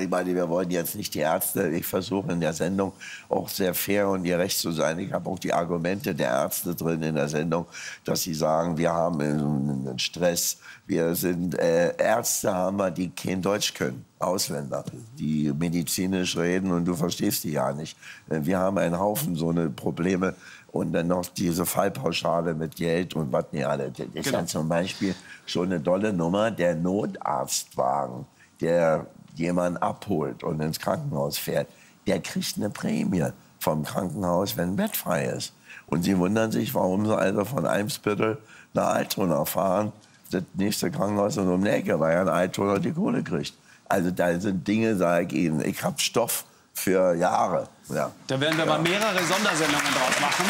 ich meine, wir wollen jetzt nicht die Ärzte. Ich versuche in der Sendung auch sehr fair und gerecht zu sein. Ich habe auch die Argumente der Ärzte drin in der Sendung, dass sie sagen, wir haben einen Stress. Wir sind äh, Ärzte, haben wir, die kein Deutsch können. Ausländer, die medizinisch reden und du verstehst die ja nicht. Wir haben einen Haufen so eine Probleme und dann noch diese Fallpauschale mit Geld und was nicht alle. Das ist ja zum Beispiel schon eine dolle Nummer, der Notarztwagen, der jemand abholt und ins Krankenhaus fährt, der kriegt eine Prämie vom Krankenhaus, wenn ein Bett frei ist. Und sie wundern sich, warum sie also von Eimsbüttel nach Altona fahren, das nächste Krankenhaus in um die Ecke, weil ein Altoner die Kohle kriegt. Also da sind Dinge, sage ich Ihnen, ich habe Stoff für Jahre. Ja. Da werden wir ja. mal mehrere Sondersendungen draus machen.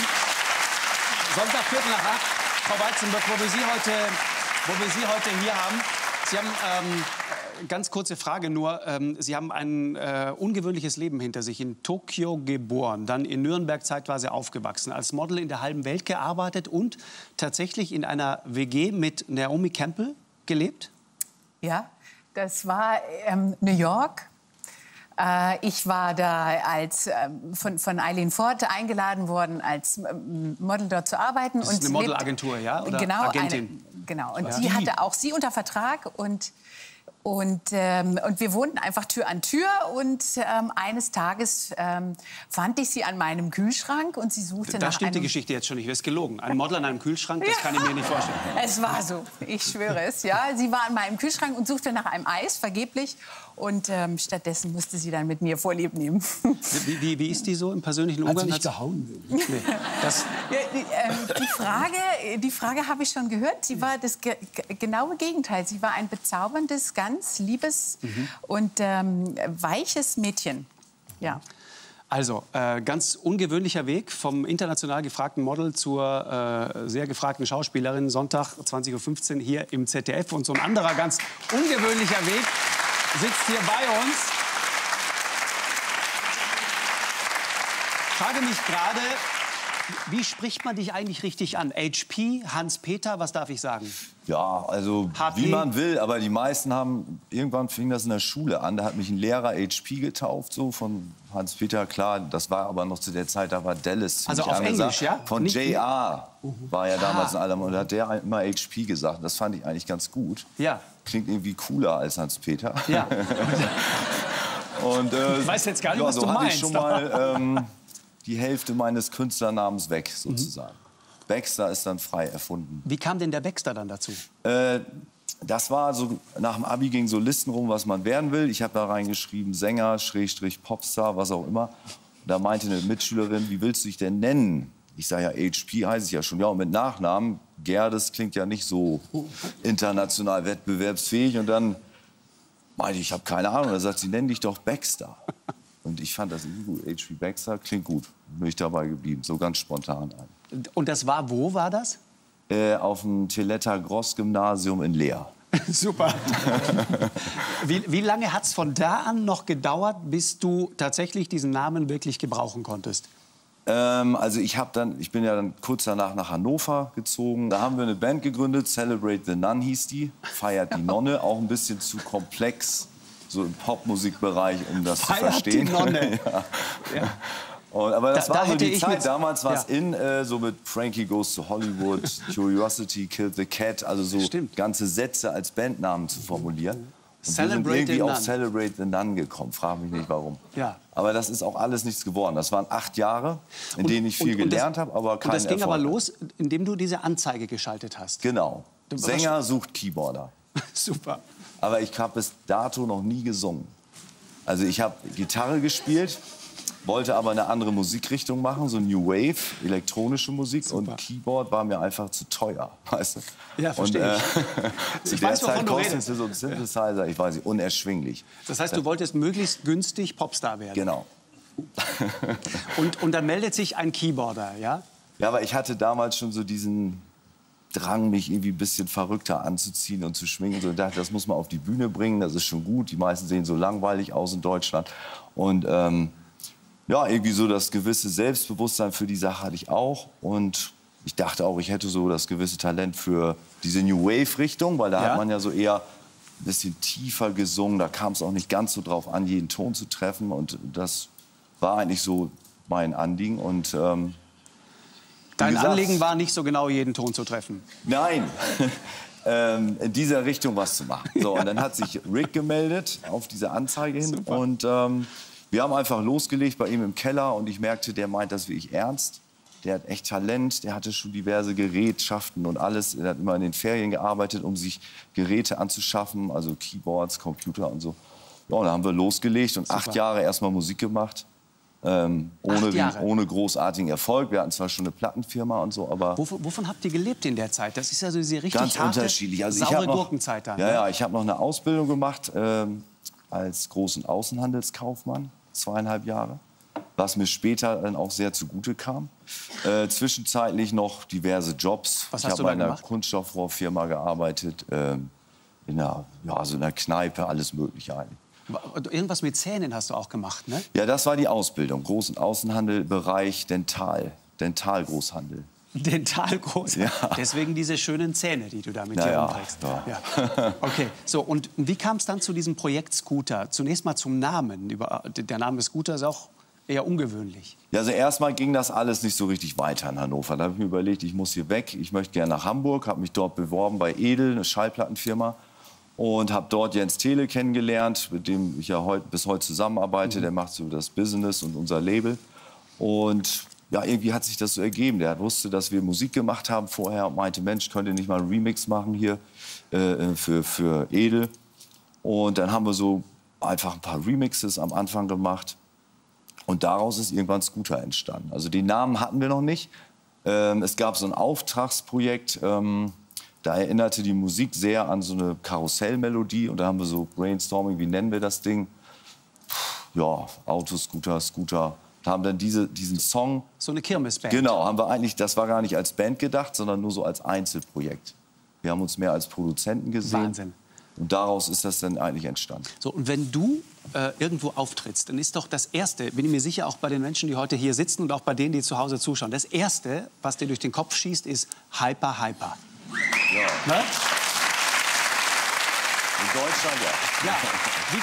Sonntag, Viertel nach acht, Frau Weitzenböck, wo wir Sie heute, wo wir Sie heute hier haben, Sie haben... Ähm, Ganz kurze Frage nur. Sie haben ein äh, ungewöhnliches Leben hinter sich. In Tokio geboren, dann in Nürnberg zeitweise aufgewachsen, als Model in der halben Welt gearbeitet und tatsächlich in einer W G mit Naomi Campbell gelebt? Ja, das war ähm, New York. Ich war da als von, von Eileen Ford eingeladen worden, als Model dort zu arbeiten. Das ist und eine Modelagentur, ja? Oder genau, Agentin? Eine, genau. Und ja. die hatte auch sie unter Vertrag. Und, und, ähm, und wir wohnten einfach Tür an Tür. Und ähm, eines Tages ähm, fand ich sie an meinem Kühlschrank und sie suchte da nach einem... Da stimmt die Geschichte jetzt schon nicht, wäre es gelogen. Ein Model an einem Kühlschrank, das ja. kann ich mir nicht vorstellen. Es war so, ich schwöre es. Ja, sie war an meinem Kühlschrank und suchte nach einem Eis, vergeblich. Und ähm, stattdessen musste sie dann mit mir Vorlieb nehmen. Wie, wie, wie ist die so im persönlichen Umgang? Hat sie nicht gehauen? Nee. Das ja, die, äh, die Frage, die Frage habe ich schon gehört. Sie war das ge genaue Gegenteil. Sie war ein bezauberndes, ganz liebes mhm. und ähm, weiches Mädchen. Ja. Also, äh, ganz ungewöhnlicher Weg vom international gefragten Model zur äh, sehr gefragten Schauspielerin. Sonntag, zwanzig Uhr fünfzehn hier im Z D F. Und so ein anderer ganz ungewöhnlicher Weg sitzt hier bei uns. Ich frage mich gerade, wie spricht man dich eigentlich richtig an? H P, Hans-Peter, was darf ich sagen? Ja, also H P wie man will, aber die meisten haben, irgendwann fing das in der Schule an, da hat mich ein Lehrer H P getauft, so von Hans-Peter, klar, das war aber noch zu der Zeit, da war Dallas. Also auf Englisch, ja? Von J R war ja damals in allem, und da hat der immer H P gesagt, das fand ich eigentlich ganz gut. Ja. Klingt irgendwie cooler als Hans-Peter. Ja. und, äh, ich weiß jetzt gar nicht, ja, was so du meinst. Ich schon mal ähm, die Hälfte meines Künstlernamens weg, sozusagen. Mhm. Baxxter ist dann frei erfunden. Wie kam denn der Baxxter dann dazu? Äh, das war so, nach dem Abi gingen so Listen rum, was man werden will. Ich habe da reingeschrieben, Sänger, Schrägstrich, Popstar, was auch immer. Da meinte eine Mitschülerin, wie willst du dich denn nennen? Ich sage ja, H P heiße ich ja schon. Ja, und mit Nachnamen, Gerdes klingt ja nicht so international wettbewerbsfähig. Und dann meinte ich, ich habe keine Ahnung. Da sagt sie, nenn dich doch Baxxter. Und ich fand das irgendwie gut. H P. Baxxter klingt gut. Bin ich dabei geblieben, so ganz spontan. Und das war, wo war das? Äh, auf dem Tiletta Gross Gymnasium in Leer. Super. wie, wie lange hat es von da an noch gedauert, bis du tatsächlich diesen Namen wirklich gebrauchen konntest? Ähm, also ich habe dann, ich bin ja dann kurz danach nach Hannover gezogen. Da haben wir eine Band gegründet, Celebrate the Nun hieß die, feiert die Nonne, auch ein bisschen zu komplex, so im Popmusikbereich, um das feiert zu verstehen. Feiert die Nonne. ja. Ja. Und, aber das da, war da so die Zeit. Damals war es ja. in, äh, so mit Frankie Goes to Hollywood, Curiosity Killed the Cat, also so Stimmt. ganze Sätze als Bandnamen zu formulieren. Und wir sind irgendwie auf Celebrate the Nun gekommen. Frag mich nicht, warum. Ja. Aber das ist auch alles nichts geworden. Das waren acht Jahre, in und, denen ich viel und, und gelernt habe, aber keinen Erfolg. Und das ging Erfolg aber los, indem du diese Anzeige geschaltet hast. Genau. Sänger sucht Keyboarder. Super. Aber ich habe bis dato noch nie gesungen. Also ich habe Gitarre gespielt, wollte aber eine andere Musikrichtung machen, so New Wave, elektronische Musik. Super. Und Keyboard war mir einfach zu teuer, weißt du? Ja, verstehe ich. Und, äh, ich weiß, wovon du redest. So ein Synthesizer, ich weiß nicht, unerschwinglich. Das heißt, du wolltest möglichst günstig Popstar werden? Genau. und, und dann meldet sich ein Keyboarder, ja? Ja, aber ich hatte damals schon so diesen Drang, mich irgendwie ein bisschen verrückter anzuziehen und zu schminken. So, ich dachte, das muss man auf die Bühne bringen, das ist schon gut. Die meisten sehen so langweilig aus in Deutschland. Und ähm, ja, irgendwie so das gewisse Selbstbewusstsein für die Sache hatte ich auch. Und ich dachte auch, ich hätte so das gewisse Talent für diese New Wave-Richtung, weil da ja. hat man ja so eher ein bisschen tiefer gesungen. Da kam es auch nicht ganz so drauf an, jeden Ton zu treffen. Und das war eigentlich so mein Anliegen. Und, ähm, Dein gesagt, Anliegen war nicht so genau, jeden Ton zu treffen? Nein, ähm, in dieser Richtung was zu machen. So, und dann hat sich Rick gemeldet auf diese Anzeige hin. Super. Und ähm, wir haben einfach losgelegt bei ihm im Keller und ich merkte, der meint das wirklich ernst. Der hat echt Talent, der hatte schon diverse Gerätschaften und alles. Er hat immer in den Ferien gearbeitet, um sich Geräte anzuschaffen, also Keyboards, Computer und so. Ja, und da haben wir losgelegt und Super. acht Jahre erstmal Musik gemacht. Ähm, ohne, ohne großartigen Erfolg. Wir hatten zwar schon eine Plattenfirma und so, aber... Wovon, wovon habt ihr gelebt in der Zeit? Das ist ja so diese richtig ganz harte, unterschiedlich. Also saure ich noch, Gurkenzeit da. Ja, ja, ich habe noch eine Ausbildung gemacht ähm, als großen Außenhandelskaufmann. Zweieinhalb Jahre, was mir später dann auch sehr zugute kam. Äh, zwischenzeitlich noch diverse Jobs. Was hast du da gemacht? Ich habe in einer Kunststoffrohrfirma gearbeitet, äh, in einer, ja, so einer Kneipe, alles Mögliche eigentlich. Irgendwas mit Zähnen hast du auch gemacht, ne? Ja, das war die Ausbildung, Groß- und Außenhandelbereich Dental, Dentalgroßhandel. Dentalgroß. Ja. Deswegen diese schönen Zähne, die du da mit Na dir ja, umträgst. Ja. Ja. Okay, so, und wie kam es dann zu diesem Projekt Scooter? Zunächst mal zum Namen. Der Name Scooter ist auch eher ungewöhnlich. Ja, also erstmal ging das alles nicht so richtig weiter in Hannover. Da habe ich mir überlegt, ich muss hier weg, ich möchte gerne nach Hamburg, habe mich dort beworben bei Edel, eine Schallplattenfirma. Und habe dort Jens Tele kennengelernt, mit dem ich ja heute, bis heute zusammenarbeite. Mhm. Der macht so das Business und unser Label. Und ja, irgendwie hat sich das so ergeben. Der wusste, dass wir Musik gemacht haben vorher und meinte, Mensch, könnt ihr nicht mal einen Remix machen hier äh, für, für Edel? Und dann haben wir so einfach ein paar Remixes am Anfang gemacht. Und daraus ist irgendwann Scooter entstanden. Also den Namen hatten wir noch nicht. Ähm, es gab so ein Auftragsprojekt. Ähm, Da erinnerte die Musik sehr an so eine Karussellmelodie. Und da haben wir so Brainstorming, wie nennen wir das Ding? Ja, Auto, Scooter, Scooter. Da haben dann diese, diesen Song... So eine Kirmesband. Genau, haben wir eigentlich, das war gar nicht als Band gedacht, sondern nur so als Einzelprojekt. Wir haben uns mehr als Produzenten gesehen. Wahnsinn. Und daraus ist das dann eigentlich entstanden. So, und wenn du äh, irgendwo auftrittst, dann ist doch das Erste, bin ich mir sicher, auch bei den Menschen, die heute hier sitzen und auch bei denen, die zu Hause zuschauen, das Erste, was dir durch den Kopf schießt, ist Hyper, Hyper. Ja. Ne? In Deutschland, ja. Ja. Wie...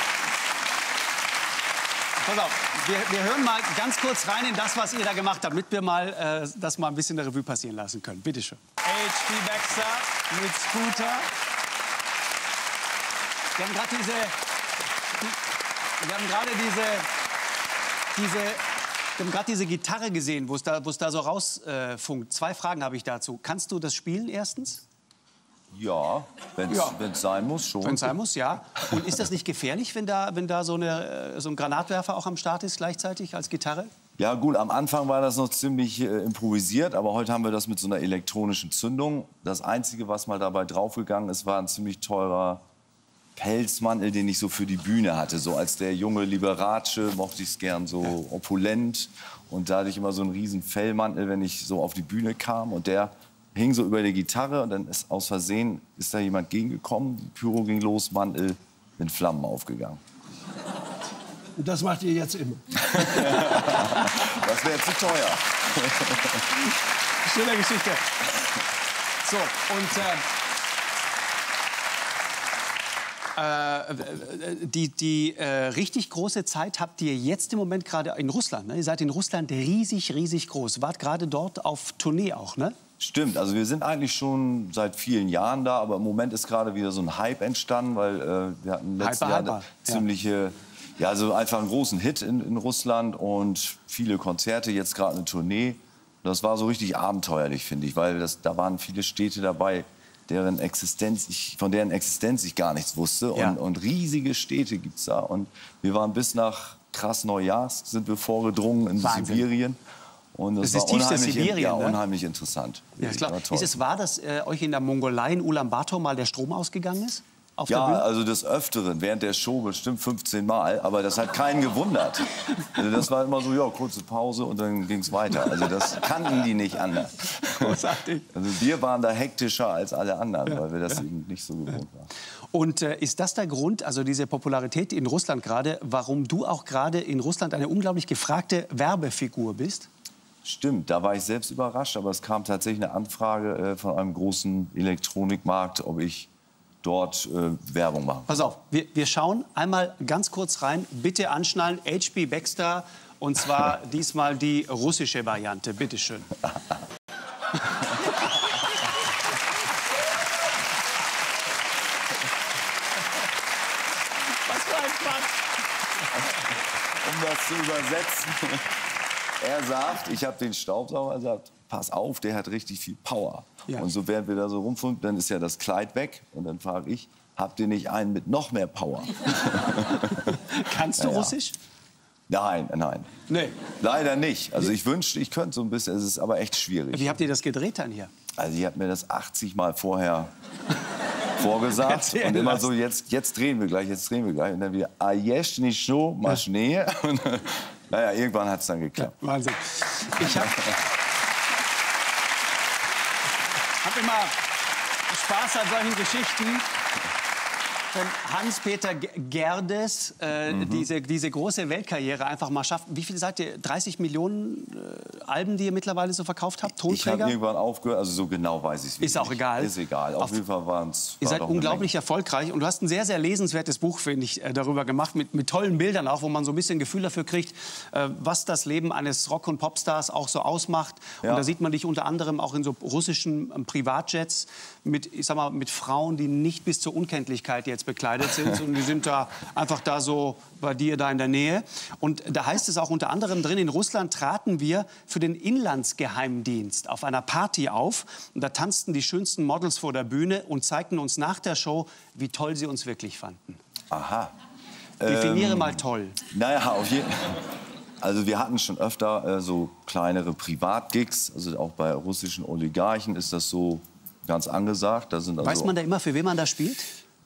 Pass auf, wir, wir hören mal ganz kurz rein in das, was ihr da gemacht habt, damit wir mal, äh, das mal ein bisschen der Revue passieren lassen können. Bitte schön. H P. Baxxter mit Scooter. Wir haben gerade diese... Wir haben gerade diese... diese Wir haben gerade diese Gitarre gesehen, wo es da, wo es da so rausfunkt. Äh, Zwei Fragen habe ich dazu. Kannst du das spielen erstens? Ja, wenn es ja. sein muss, schon. Wenn es sein muss, ja. Und ist das nicht gefährlich, wenn da, wenn da so, eine, so ein Granatwerfer auch am Start ist gleichzeitig als Gitarre? Ja gut, am Anfang war das noch ziemlich äh, improvisiert, aber heute haben wir das mit so einer elektronischen Zündung. Das Einzige, was mal dabei draufgegangen ist, war ein ziemlich teurer Pelzmantel, den ich so für die Bühne hatte. So als der junge Liberace mochte ich es gern so opulent. Und dadurch immer so einen riesen Fellmantel, wenn ich so auf die Bühne kam. Und der hing so über der Gitarre. Und dann ist aus Versehen ist da jemand gegengekommen. Die Pyro ging los, Mantel in Flammen aufgegangen. Und das macht ihr jetzt immer? Das wäre zu teuer. Schöne Geschichte. So, und... Äh Äh, die die äh, richtig große Zeit habt ihr jetzt im Moment gerade in Russland. Ne? Ihr seid in Russland riesig, riesig groß. Wart gerade dort auf Tournee auch, ne? Stimmt, also wir sind eigentlich schon seit vielen Jahren da, aber im Moment ist gerade wieder so ein Hype entstanden, weil äh, wir hatten letztes Jahr eine ziemliche, ja, also einfach einen großen Hit in, in Russland und viele Konzerte, jetzt gerade eine Tournee. Das war so richtig abenteuerlich, finde ich, weil das, da waren viele Städte dabei, deren Existenz ich, von deren Existenz ich gar nichts wusste. Ja. Und, und riesige Städte gibt es da. Und wir waren bis nach Krasnojarsk sind wir vorgedrungen in Wahnsinn. Sibirien. Und das, das war ist unheimlich, Sibirien, in, ja, ne? unheimlich interessant. Ja, ist klar. War, ist es wahr, dass äh, euch in der Mongolei in Ulaanbaatar mal der Strom ausgegangen ist? Auf ja, der Bühne? Also des Öfteren, während der Show bestimmt fünfzehn Mal. Aber das hat keinen gewundert. Also das war immer so, ja, kurze Pause und dann ging es weiter. Also das kannten die nicht anders. Großartig. Also wir waren da hektischer als alle anderen, ja, weil wir das ja. eben nicht so gewohnt waren. Und äh, ist das der Grund, also diese Popularität in Russland gerade, warum du auch gerade in Russland eine unglaublich gefragte Werbefigur bist? Stimmt, da war ich selbst überrascht. Aber es kam tatsächlich eine Anfrage äh, von einem großen Elektronikmarkt, ob ich dort äh, Werbung machen. Pass auf, wir, wir schauen einmal ganz kurz rein. Bitte anschnallen, H P. Baxxter, und zwar diesmal die russische Variante. Bitte schön. Was für ein Quatsch! Um das zu übersetzen. Er sagt, ich habe den Staubsauger, er sagt, pass auf, der hat richtig viel Power. Ja. Und so während wir da so rumfunken, dann ist ja das Kleid weg. Und dann frage ich, habt ihr nicht einen mit noch mehr Power? Kannst du ja, ja. Russisch? Nein, nein. Nee. Leider nicht. Also ich wünschte, ich könnte so ein bisschen, es ist aber echt schwierig. Wie habt ihr das gedreht dann hier? Also ich habe mir das achtzig Mal vorher vorgesagt. Erzähl und immer das. So, jetzt, jetzt drehen wir gleich, jetzt drehen wir gleich. Und dann wieder, a yesh nicht so, mach Schnee. Naja, irgendwann hat es dann geklappt. Ja, Wahnsinn. Ich habe hab immer Spaß an solchen Geschichten. von Hans-Peter Gerdes äh, mhm. diese, diese große Weltkarriere einfach mal schafft. Wie viel seid ihr? dreißig Millionen äh, Alben, die ihr mittlerweile so verkauft habt? Tonträger? Ich habe irgendwann aufgehört, also so genau weiß ich es nicht. Ist auch egal. Ist egal. Auf, Auf jeden Fall waren es... Ihr seid unglaublich erfolgreich und du hast ein sehr, sehr lesenswertes Buch, finde ich, äh, darüber gemacht, mit, mit tollen Bildern auch, wo man so ein bisschen Gefühl dafür kriegt, äh, was das Leben eines Rock- und Popstars auch so ausmacht. Ja. Und da sieht man dich unter anderem auch in so russischen äh, Privatjets mit, ich sag mal, mit Frauen, die nicht bis zur Unkenntlichkeit jetzt bekleidet sind. Und die sind da einfach da so bei dir da in der Nähe. Und da heißt es auch unter anderem drin, in Russland traten wir für den Inlandsgeheimdienst auf einer Party auf. Und da tanzten die schönsten Models vor der Bühne und zeigten uns nach der Show, wie toll sie uns wirklich fanden. Aha. Definiere ähm, mal toll. Naja, auf jeden Fall. Also wir hatten schon öfter äh, so kleinere Privatgigs. Also auch bei russischen Oligarchen ist das so ganz angesagt. Da sind also weiß man da immer, für wen man da spielt?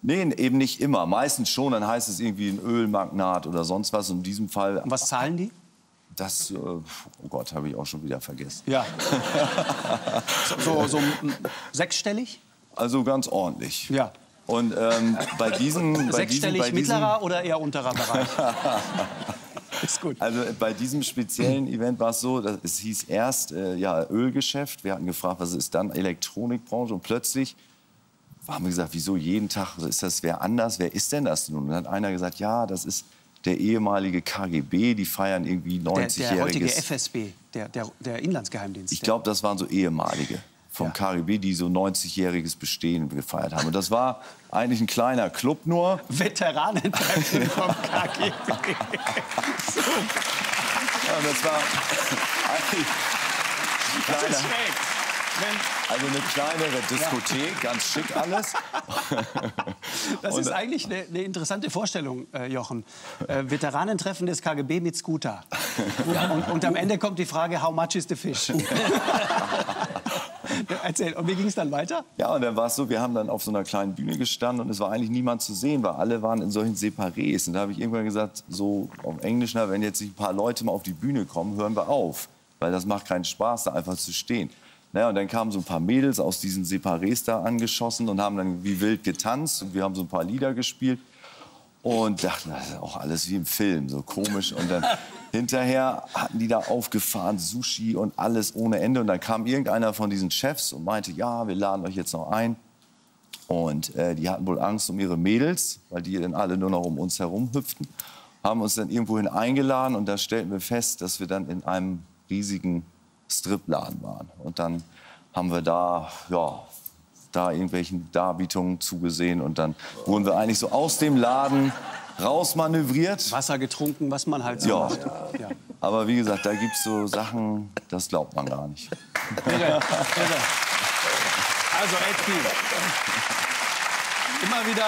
Nein, eben nicht immer. Meistens schon, dann heißt es irgendwie ein Ölmagnat oder sonst was. In diesem Fall... Und was zahlen die? Das, oh Gott, habe ich auch schon wieder vergessen. Ja. so, so sechsstellig? Also ganz ordentlich. Ja. Und ähm, bei diesen... Bei sechsstellig diesen, bei mittlerer oder eher unterer Bereich? Ist gut. Also bei diesem speziellen Event war es so, dass es hieß erst äh, ja, Ölgeschäft. Wir hatten gefragt, was ist dann Elektronikbranche? Und plötzlich haben wir gesagt, wieso jeden Tag? Ist das wer anders? Wer ist denn das nun? Und dann hat einer gesagt, ja, das ist der ehemalige K G B. Die feiern irgendwie neunzigjähriges... Der, der heutige F S B, der, der, der Inlandsgeheimdienst. Ich glaube, das waren so ehemalige vom ja. K G B, die so neunzigjähriges Bestehen gefeiert haben. Und das war eigentlich ein kleiner Club nur. Veteranentreffen vom K G B. So. Ja, das war eigentlich das ist schräg. Also eine kleinere Diskothek, ja. Ganz schick alles. Das ist eigentlich eine, eine interessante Vorstellung, äh, Jochen. Äh, Veteranentreffen des K G B mit Scooter. Ja. Und, und am Ende kommt die Frage, how much is the fish? Erzähl, und wie ging es dann weiter? Ja, und dann war es so, wir haben dann auf so einer kleinen Bühne gestanden und es war eigentlich niemand zu sehen, weil alle waren in solchen Separés. Und da habe ich irgendwann gesagt, so auf Englisch, na, wenn jetzt ein paar Leute mal auf die Bühne kommen, hören wir auf. Weil das macht keinen Spaß, da einfach zu stehen. Naja, und dann kamen so ein paar Mädels aus diesen Separés da angeschossen und haben dann wie wild getanzt. Und wir haben so ein paar Lieder gespielt und dachten, das ist auch alles wie im Film, so komisch. Und dann hinterher hatten die da aufgefahren, Sushi und alles ohne Ende. Und dann kam irgendeiner von diesen Chefs und meinte, ja, wir laden euch jetzt noch ein. Und äh, die hatten wohl Angst um ihre Mädels, weil die dann alle nur noch um uns herum hüpften. Haben uns dann irgendwohin eingeladen und da stellten wir fest, dass wir dann in einem riesigen Stripladen waren. Und dann haben wir da, ja, da irgendwelchen Darbietungen zugesehen. Und dann wurden wir eigentlich so aus dem Laden rausmanövriert. Wasser getrunken, was man halt so ja. macht. Ja. Aber wie gesagt, da gibt es so Sachen, das glaubt man gar nicht. Bitte, bitte. Also, H P, immer wieder...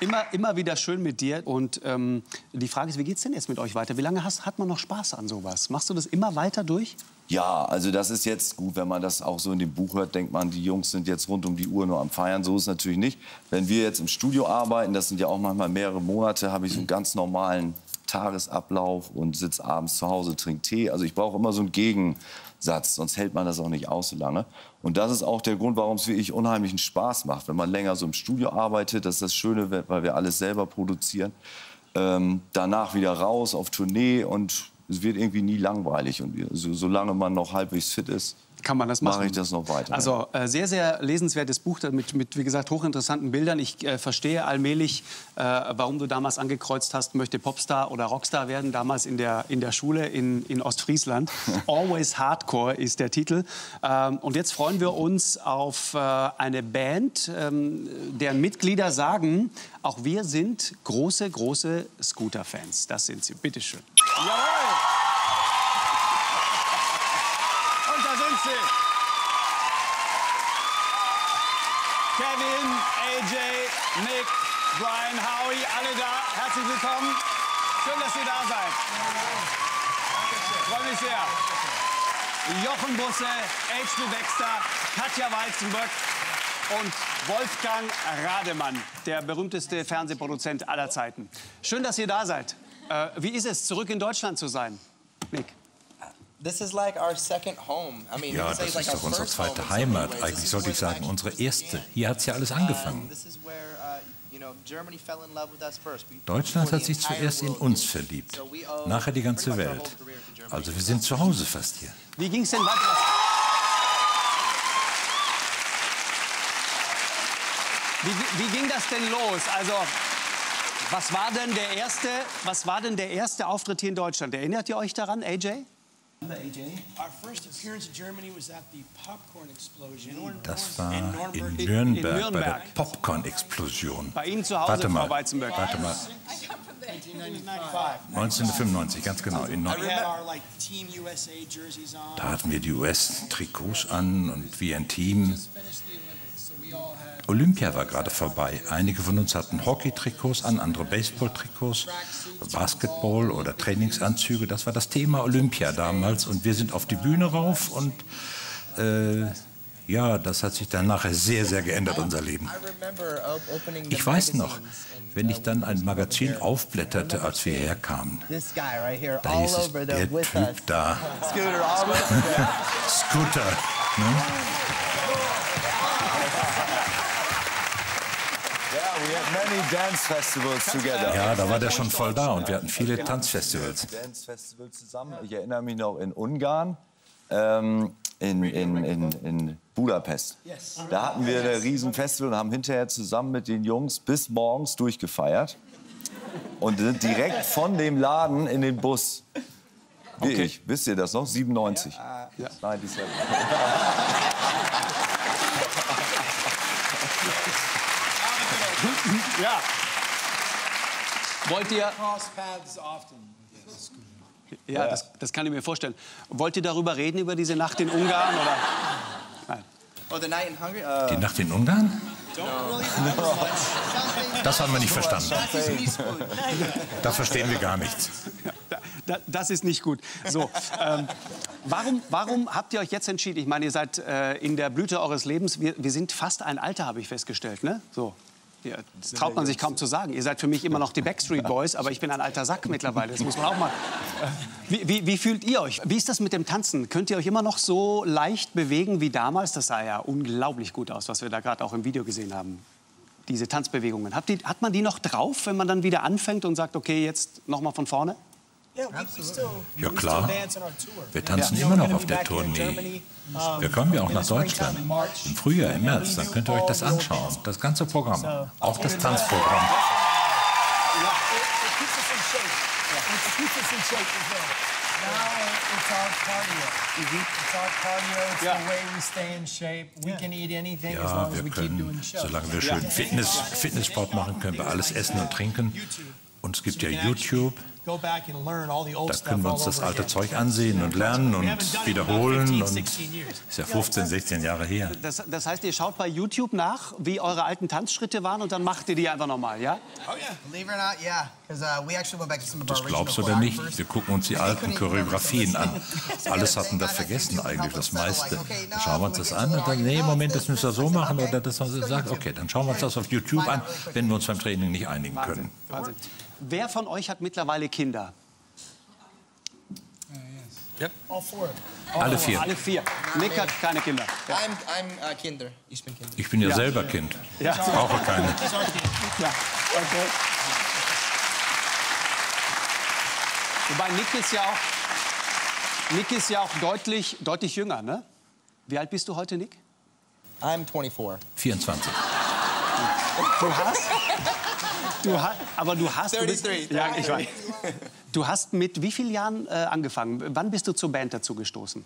Immer, immer wieder schön mit dir. Und ähm, die Frage ist, wie geht's denn jetzt mit euch weiter? Wie lange hast, hat man noch Spaß an sowas? Machst du das immer weiter durch? Ja, also das ist jetzt gut, wenn man das auch so in dem Buch hört, denkt man, die Jungs sind jetzt rund um die Uhr nur am Feiern. So ist es natürlich nicht. Wenn wir jetzt im Studio arbeiten, das sind ja auch manchmal mehrere Monate, habe ich so einen ganz normalen Tagesablauf und sitze abends zu Hause, trinke Tee. Also ich brauche immer so einen Gegensatz, sonst hält man das auch nicht aus so lange. Und das ist auch der Grund, warum es wirklich unheimlichen Spaß macht, wenn man länger so im Studio arbeitet. Das ist das Schöne, weil wir alles selber produzieren. Ähm, danach wieder raus auf Tournee und es wird irgendwie nie langweilig. Und so, solange man noch halbwegs fit ist, kann man das machen. Mache ich das noch weiter. Also äh, sehr, sehr lesenswertes Buch mit, mit, wie gesagt, hochinteressanten Bildern. Ich äh, verstehe allmählich, äh, warum du damals angekreuzt hast, möchte Popstar oder Rockstar werden, damals in der, in der Schule in, in Ostfriesland. Always Hardcore ist der Titel. Ähm, und jetzt freuen wir uns auf äh, eine Band, ähm, deren Mitglieder sagen, auch wir sind große, große Scooter-Fans. Das sind sie. Bitte schön. Jawohl! Kevin, A J, Nick, Brian, Howie, alle da. Herzlich willkommen. Schön, dass ihr da seid. Freue mich sehr. Jochen Busse, H P. Baxxter, Katja Weitzenböck und Wolfgang Rademann, der berühmteste Fernsehproduzent aller Zeiten. Schön, dass ihr da seid. Äh, wie ist es, zurück in Deutschland zu sein? Nick. Ja, das ist doch unsere zweite Heimat. Eigentlich sollte ich sagen, unsere erste. Hier hat es ja alles angefangen. Deutschland hat sich zuerst in uns verliebt, nachher die ganze Welt. Also wir sind zu Hause fast hier. Wie ging es denn weiter? Wie, wie ging das denn los? Also, was war denn der erste, was war denn der erste Auftritt hier in Deutschland? Erinnert ihr euch daran, A J? Das war in Nürnberg bei der Popcorn-Explosion. Bei Ihnen zu Hause, warte mal, Frau Weitzenböck. Warte mal. neunzehnhundertfünfundneunzig, ganz genau. In da hatten wir die U S-Trikots an und wie ein Team. Olympia war gerade vorbei. Einige von uns hatten Hockey-Trikots an, andere Baseball-Trikots, Basketball- oder Trainingsanzüge. Das war das Thema Olympia damals. Und wir sind auf die Bühne rauf und äh, ja, das hat sich dann nachher sehr, sehr geändert, unser Leben. Ich weiß noch, wenn ich dann ein Magazin aufblätterte, als wir hierher kamen, da hieß es, der Typ da, Scooter, ne? Ja, da war der schon voll da und wir hatten viele Tanzfestivals. Ich erinnere mich noch in Ungarn, ähm, in, in, in, in Budapest. Da hatten wir ein Riesenfestival und haben hinterher zusammen mit den Jungs bis morgens durchgefeiert. Und sind direkt von dem Laden in den Bus. Wie okay. Ich, wisst ihr das noch? siebenundneunzig. Ja. Ja. Ja. Wollt ihr... Ja, das, das kann ich mir vorstellen. Wollt ihr darüber reden, über diese Nacht in Ungarn? Oder? Nein. Die Nacht in Ungarn? Das haben wir nicht verstanden. Da verstehen wir gar nichts. Das ist nicht gut. So, ähm, warum, warum habt ihr euch jetzt entschieden? Ich meine, ihr seid äh, in der Blüte eures Lebens. Wir, wir sind fast ein Alter, habe ich festgestellt, ne? So. Ja, das traut man sich kaum zu sagen. Ihr seid für mich immer noch die Backstreet Boys, aber ich bin ein alter Sack mittlerweile. Das muss man auch mal. Wie, wie, wie fühlt ihr euch? Wie ist das mit dem Tanzen? Könnt ihr euch immer noch so leicht bewegen wie damals? Das sah ja unglaublich gut aus, was wir da gerade auch im Video gesehen haben. Diese Tanzbewegungen. Hat, die, hat man die noch drauf, wenn man dann wieder anfängt und sagt, okay, jetzt noch mal von vorne? Ja, klar. Wir tanzen immer noch auf der Tournee. Wir kommen ja auch nach Deutschland. Im Frühjahr, im März, dann könnt ihr euch das anschauen. Das ganze Programm, auch das Tanzprogramm. Ja, wir können, solange wir schön Fitness, Fitnesssport machen, können wir alles essen und trinken. Und es gibt ja YouTube. Da können wir uns das alte Zeug ansehen und lernen und wiederholen. Und ist ja fünfzehn, sechzehn Jahre her. Das, das heißt, ihr schaut bei YouTube nach, wie eure alten Tanzschritte waren und dann macht ihr die einfach nochmal, ja? Das glaubst du oder nicht? Wir gucken uns die alten Choreografien an. Alles hatten wir vergessen eigentlich, das meiste. Dann schauen wir uns das an und dann, nee, Moment, das müssen wir so machen oder das, was wir sagen. Okay, dann schauen wir uns das auf YouTube an, wenn wir uns beim Training nicht einigen können. Wahnsinn. Wer von euch hat mittlerweile Kinder? Yep. All four. Alle vier. Alle vier. Nick hat keine Kinder. Ja. I'm, I'm, uh, Kinder. Ich bin Kinder. Ich bin ja, ja. selber Kind. Ja. Ich brauche keine. Ja. Okay. Wobei Nick ist ja auch, Nick ist ja auch deutlich, deutlich jünger, ne? Wie alt bist du heute, Nick? I'm twenty-four. vierundzwanzig. Du hast? Du ha aber du hast, du, bist, ja, ich weiß. Du hast mit wie vielen Jahren äh, angefangen? Wann bist du zur Band dazu gestoßen?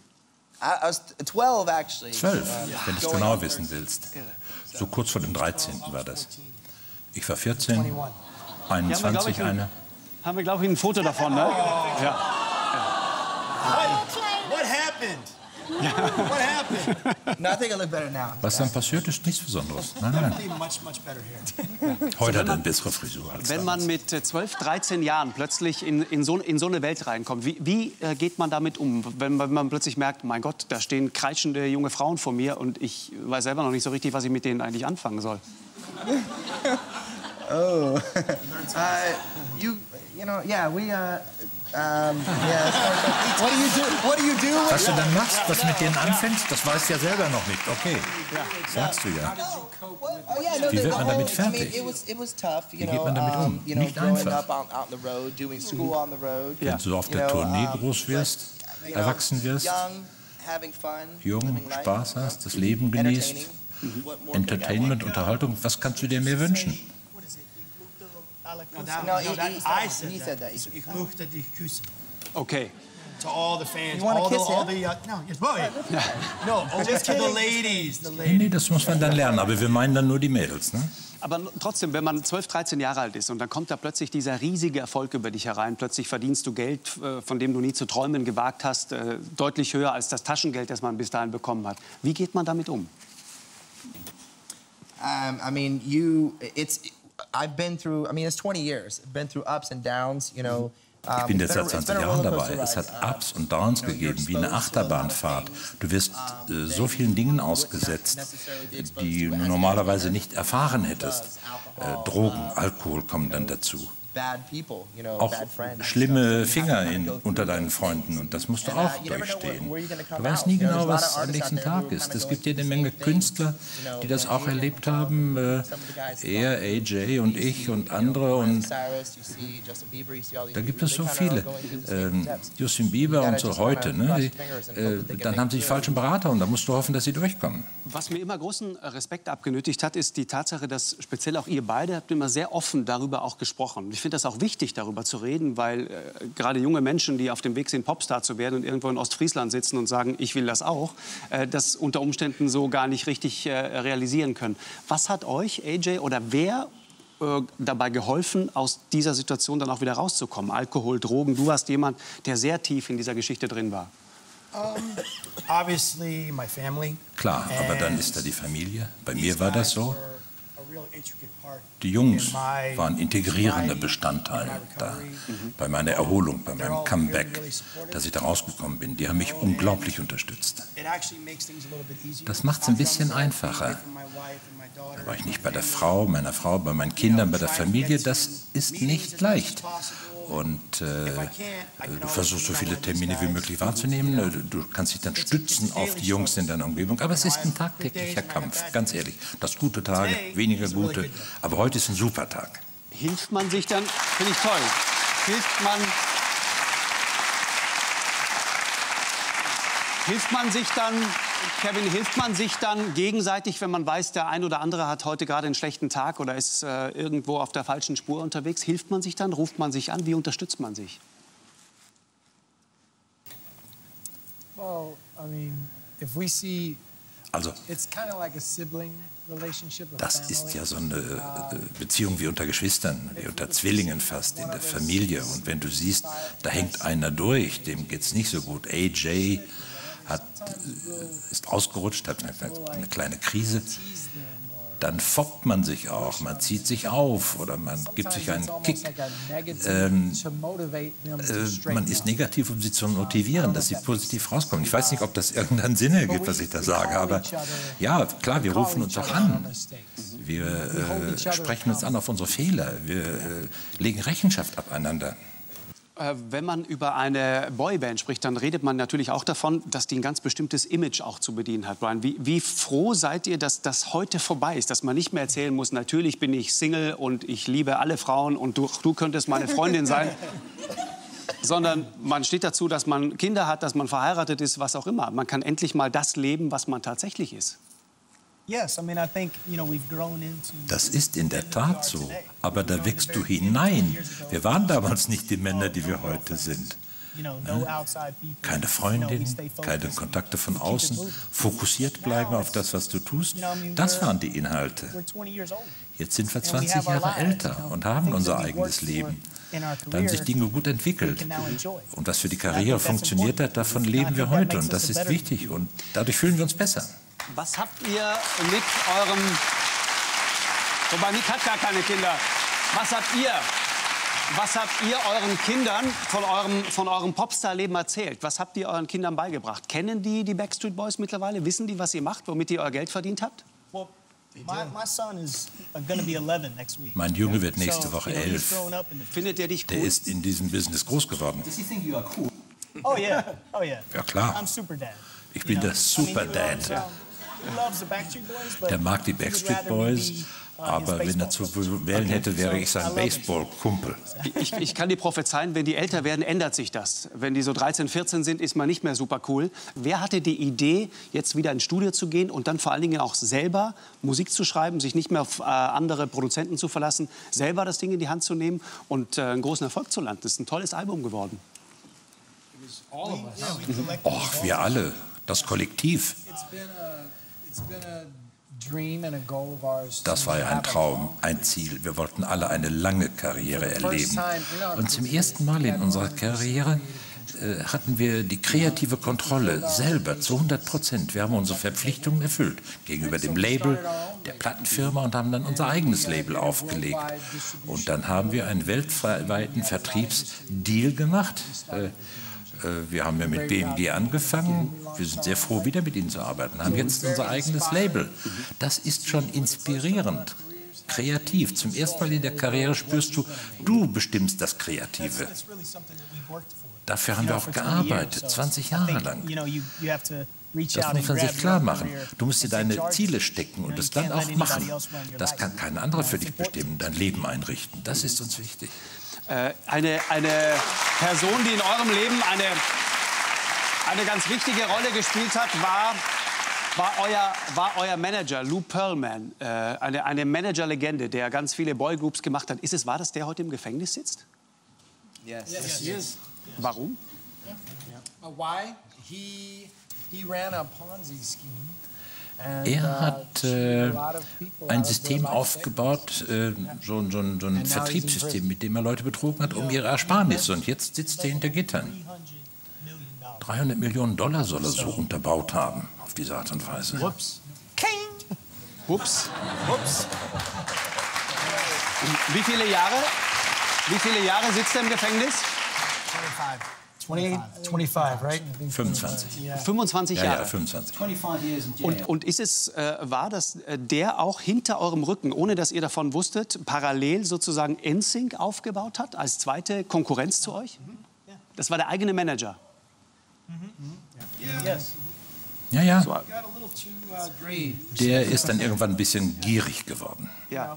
zwölf, actually. zwölf, wenn du es genau wissen willst. So kurz vor dem dreizehnten war das. Ich war vierzehn, einundzwanzig, ja, eine. Haben wir, glaube ich, ein Foto davon, ne? Oh. Ja. What happened? Ja. Was dann passiert, ist nichts Besonderes. Nein, nein. Heute hat er eine bessere Frisur als wenn damals. Man mit zwölf, dreizehn Jahren plötzlich in, in, so, in so eine Welt reinkommt, wie, wie geht man damit um? Wenn, wenn man plötzlich merkt, mein Gott, da stehen kreischende junge Frauen vor mir und ich weiß selber noch nicht so richtig, was ich mit denen eigentlich anfangen soll. Oh. uh, you, you know, yeah, we, uh Um, yeah, what do you do? What do you do? Was du dann machst, was mit denen anfängst, das weißt du ja selber noch nicht. Okay, sagst du ja. Wie wird man damit fertig? Wie geht man damit um? Nicht einfach. Wenn du auf der Tournee groß wirst, erwachsen wirst, jung, Spaß hast, das Leben genießt, Entertainment, Unterhaltung, was kannst du dir mehr wünschen? Ich möchte dich küssen. Okay. To all the fans, all the, all the, uh, no, yes, boy. No, just to the ladies. The ladies. Nee, nee, das muss man dann lernen, aber wir meinen dann nur die Mädels, ne? Aber trotzdem, wenn man zwölf, dreizehn Jahre alt ist und dann kommt da plötzlich dieser riesige Erfolg über dich herein, plötzlich verdienst du Geld, von dem du nie zu träumen gewagt hast, deutlich höher als das Taschengeld, das man bis dahin bekommen hat. Wie geht man damit um? Um, I mean, you, it's... I've been through, I mean, it's twenty years. I've been through ups and downs, you know. Ich bin jetzt seit zwanzig Jahren dabei. Es hat Ups und Downs gegeben, wie eine Achterbahnfahrt. Du wirst äh, so vielen Dingen ausgesetzt, die du normalerweise nicht erfahren hättest. Äh, Drogen, Alkohol kommen dann dazu. Auch schlimme Finger in, unter deinen Freunden. Und das musst du auch durchstehen. Du weißt nie genau, was am nächsten Tag ist. Es gibt jede Menge Künstler, die das auch erlebt haben. Er, A J und ich und andere. Und da gibt es so viele. Ähm, Justin Bieber und so heute. Ne? Äh, dann haben sie die falschen Berater und da musst du hoffen, dass sie durchkommen. Was mir immer großen Respekt abgenötigt hat, ist die Tatsache, dass speziell auch ihr beide habt immer sehr offen darüber auch gesprochen. Ich finde das auch wichtig, darüber zu reden, weil äh, gerade junge Menschen, die auf dem Weg sind, Popstar zu werden und irgendwo in Ostfriesland sitzen und sagen, ich will das auch, äh, das unter Umständen so gar nicht richtig äh, realisieren können. Was hat euch, A J, oder wer äh, dabei geholfen, aus dieser Situation dann auch wieder rauszukommen? Alkohol, Drogen, du warst jemand, der sehr tief in dieser Geschichte drin war. Um, obviously my family. Klar, aber dann ist da die Familie. Bei mir war das so. Die Jungs waren integrierender Bestandteil da, bei meiner Erholung, bei meinem Comeback, dass ich da rausgekommen bin. Die haben mich unglaublich unterstützt. Das macht es ein bisschen einfacher. Da war ich nicht bei der Frau, meiner Frau, bei meinen Kindern, bei der Familie. Das ist nicht leicht. Und äh, du versuchst, so viele Termine wie möglich wahrzunehmen. Du kannst dich dann stützen auf die Jungs in deiner Umgebung. Aber es ist ein tagtäglicher Kampf, ganz ehrlich. Das gute Tage, weniger gute. Aber heute ist ein super Tag. Hilft man sich dann, finde ich toll, hilft man, hilft man sich dann... Kevin, hilft man sich dann gegenseitig, wenn man weiß, der ein oder andere hat heute gerade einen schlechten Tag oder ist äh, irgendwo auf der falschen Spur unterwegs? Hilft man sich dann? Ruft man sich an? Wie unterstützt man sich? Well, I mean, if we see, also, it's kind of like a sibling relationship. Das ist ja so eine Beziehung wie unter Geschwistern, wie unter Zwillingen fast, in der Familie. Und wenn du siehst, da hängt einer durch, dem geht's nicht so gut. A J Hat, ist ausgerutscht, hat eine, eine kleine Krise, dann foppt man sich auch, man zieht sich auf oder man gibt sich einen Kick. Ähm, äh, man ist negativ, um sie zu motivieren, dass sie positiv rauskommen. Ich weiß nicht, ob das irgendeinen Sinn ergibt, was ich da sage, aber ja, klar, wir rufen uns auch an. Wir äh, sprechen uns an auf unsere Fehler, wir äh, legen Rechenschaft abeinander. Wenn man über eine Boyband spricht, dann redet man natürlich auch davon, dass die ein ganz bestimmtes Image auch zu bedienen hat. Brian, wie, wie froh seid ihr, dass das heute vorbei ist? Dass man nicht mehr erzählen muss, natürlich bin ich Single und ich liebe alle Frauen und du, du könntest meine Freundin sein. Sondern man steht dazu, dass man Kinder hat, dass man verheiratet ist, was auch immer. Man kann endlich mal das leben, was man tatsächlich ist. Das ist in der Tat so, aber da wächst du hinein. Wir waren damals nicht die Männer, die wir heute sind. Keine Freundin, keine Kontakte von außen, fokussiert bleiben auf das, was du tust. Das waren die Inhalte. Jetzt sind wir zwanzig Jahre älter und haben unser eigenes Leben. Da haben sich Dinge gut entwickelt. Und was für die Karriere funktioniert hat, davon leben wir heute. Und das ist wichtig und dadurch fühlen wir uns besser. Was habt ihr mit eurem... Wobei, Nick hat gar keine Kinder. Was habt ihr, was habt ihr euren Kindern von eurem, von eurem Popstar-Leben erzählt? Was habt ihr euren Kindern beigebracht? Kennen die die Backstreet Boys mittlerweile? Wissen die, was ihr macht, womit ihr euer Geld verdient habt? Mein Junge wird nächste Woche elf. Findet er dich cool? Der ist in diesem Business groß geworden. Oh yeah, oh yeah. Ja klar. Ich bin der Super Dad. Der mag die Backstreet Boys, aber wenn er zu wählen hätte, wäre ich sein Baseball-Kumpel. Ich, ich kann dir prophezeien, wenn die älter werden, ändert sich das. Wenn die so dreizehn, vierzehn sind, ist man nicht mehr super cool. Wer hatte die Idee, jetzt wieder ins Studio zu gehen und dann vor allen Dingen auch selber Musik zu schreiben, sich nicht mehr auf äh, andere Produzenten zu verlassen, selber das Ding in die Hand zu nehmen und äh, einen großen Erfolg zu landen? Das ist ein tolles Album geworden. Och, wir alle, das Kollektiv. Das war ja ein Traum, ein Ziel. Wir wollten alle eine lange Karriere erleben. Und zum ersten Mal in unserer Karriere äh, hatten wir die kreative Kontrolle selber zu hundert Prozent. Wir haben unsere Verpflichtungen erfüllt gegenüber dem Label, der Plattenfirma, und haben dann unser eigenes Label aufgelegt. Und dann haben wir einen weltweiten Vertriebsdeal gemacht. Äh, Wir haben ja mit B M G angefangen. Wir sind sehr froh, wieder mit ihnen zu arbeiten. Wir haben jetzt unser eigenes Label. Das ist schon inspirierend, kreativ. Zum ersten Mal in der Karriere spürst du, du bestimmst das Kreative. Dafür haben wir auch gearbeitet, zwanzig Jahre lang. Das muss man sich klar machen. Du musst dir deine Ziele stecken und es dann auch machen. Das kann kein anderer für dich bestimmen, dein Leben einrichten. Das ist uns wichtig. Eine, eine Person, die in eurem Leben eine, eine ganz wichtige Rolle gespielt hat, war, war, euer, war euer Manager, Lou Pearlman. Äh, eine eine Manager-Legende, der ganz viele Boygroups gemacht hat. Ist es wahr, dass der heute im Gefängnis sitzt? Ja. Yes. Yes. Yes. Warum? Yeah. Why? He, he ran a Ponzi scheme. Er hat äh, ein System aufgebaut, äh, so, so, so ein Vertriebssystem, mit dem er Leute betrogen hat, um ihre Ersparnisse. Und jetzt sitzt er hinter Gittern. dreihundert Millionen Dollar soll er so unterbaut haben, auf diese Art und Weise. Hups. Hups. Hups. Wie viele Jahre? Wie viele Jahre sitzt er im Gefängnis? fünfundzwanzig, right? fünfundzwanzig. fünfundzwanzig Jahre. Ja, ja, fünfundzwanzig. Und, und ist es äh, wahr, dass der auch hinter eurem Rücken, ohne dass ihr davon wusstet, parallel sozusagen N Sync aufgebaut hat, als zweite Konkurrenz zu euch? Das war der eigene Manager. Ja, ja. Der ist dann irgendwann ein bisschen gierig geworden. Ja.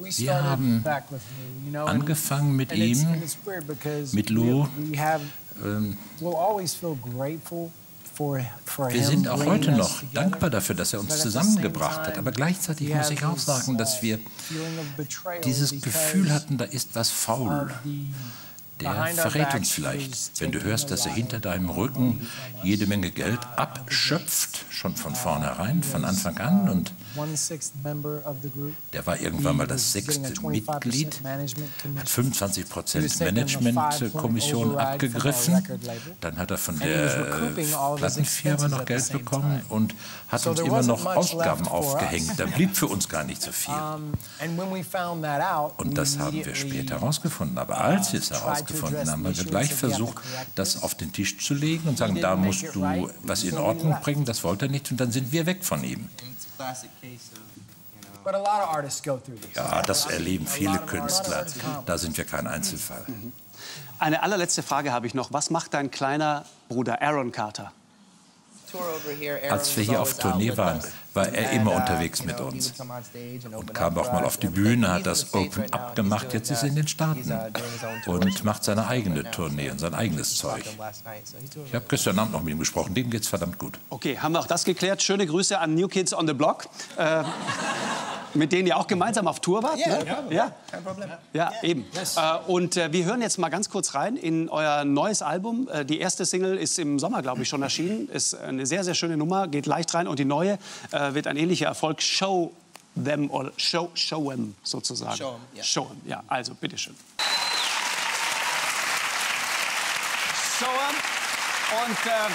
Wir haben angefangen mit ihm, mit Lou. Wir sind auch heute noch dankbar dafür, dass er uns zusammengebracht hat. Aber gleichzeitig muss ich auch sagen, dass wir dieses Gefühl hatten, da ist was faul. Der verrät uns vielleicht, wenn du hörst, dass er hinter deinem Rücken jede Menge Geld abschöpft, schon von vornherein, von Anfang an. Und der war irgendwann mal das sechste Mitglied, hat fünfundzwanzig Prozent Managementkommission abgegriffen. Dann hat er von der Plattenfirma noch Geld bekommen und hat uns immer noch Ausgaben aufgehängt. Da blieb für uns gar nicht so viel. Und das haben wir später herausgefunden. Aber als wir es herausgefunden haben, haben wir gleich versucht, das auf den Tisch zu legen und sagen, da musst du was in Ordnung bringen, das wollte er nicht. Und dann sind wir weg von ihm. Ja, das erleben viele Künstler. Da sind wir kein Einzelfall. Eine allerletzte Frage habe ich noch. Was macht dein kleiner Bruder Aaron Carter? Als wir hier auf Tournee waren, war er immer unterwegs mit uns und kam auch mal auf die Bühne, hat das Open-Up gemacht, jetzt ist er in den Staaten und macht seine eigene Tournee und sein eigenes Zeug. Ich habe gestern Abend noch mit ihm gesprochen, dem geht's verdammt gut. Okay, haben wir auch das geklärt. Schöne Grüße an New Kids on the Block, äh, mit denen ihr auch gemeinsam auf Tour wart. Yeah, ne? Ja, ja, kein Problem. Ja, yeah, eben. Yes. Und äh, wir hören jetzt mal ganz kurz rein in euer neues Album. Die erste Single ist im Sommer, glaube ich, schon erschienen. Ist eine sehr, sehr schöne Nummer, geht leicht rein. Und die neue äh, wird ein ähnlicher Erfolg. Show them oder show, show them sozusagen. Show them, yeah. Show them, ja. Also, bitteschön. Show them. Und äh,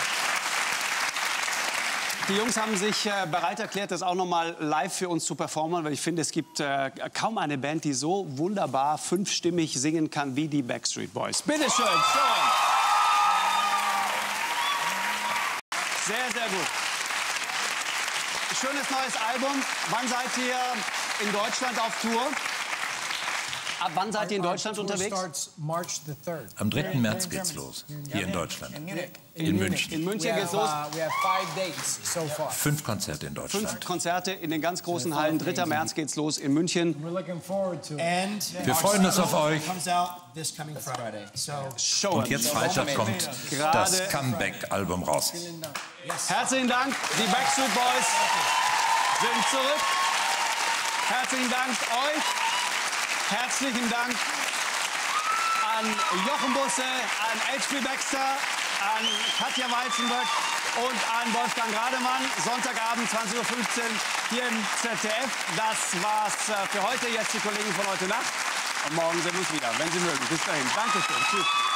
die Jungs haben sich äh, bereit erklärt, das auch noch mal live für uns zu performen, weil ich finde, es gibt äh, kaum eine Band, die so wunderbar fünfstimmig singen kann wie die Backstreet Boys. Bitteschön, show them. Sehr, sehr gut. schönes neues Album. Wann seid ihr in Deutschland auf Tour? Ab wann seid ihr in Deutschland unterwegs? Am dritten März geht's los, hier in Deutschland, in München. In München geht's los. Fünf Konzerte in Deutschland. Fünf Konzerte in den ganz großen Hallen. dritten März geht's los in München. Wir freuen uns auf euch. Und jetzt Freitag kommt das Comeback-Album raus. Herzlichen Dank, die Backstreet Boys sind zurück. Herzlichen Dank euch. Herzlichen Dank an Jochen Busse, an H P Baxxter, an Katja Weitzenböck und an Wolfgang Rademann. Sonntagabend, zwanzig Uhr fünfzehn, hier im Z D F. Das war's für heute. Jetzt die Kollegen von heute Nacht. Und morgen sehen wir uns wieder, wenn Sie mögen. Bis dahin. Dankeschön. Tschüss.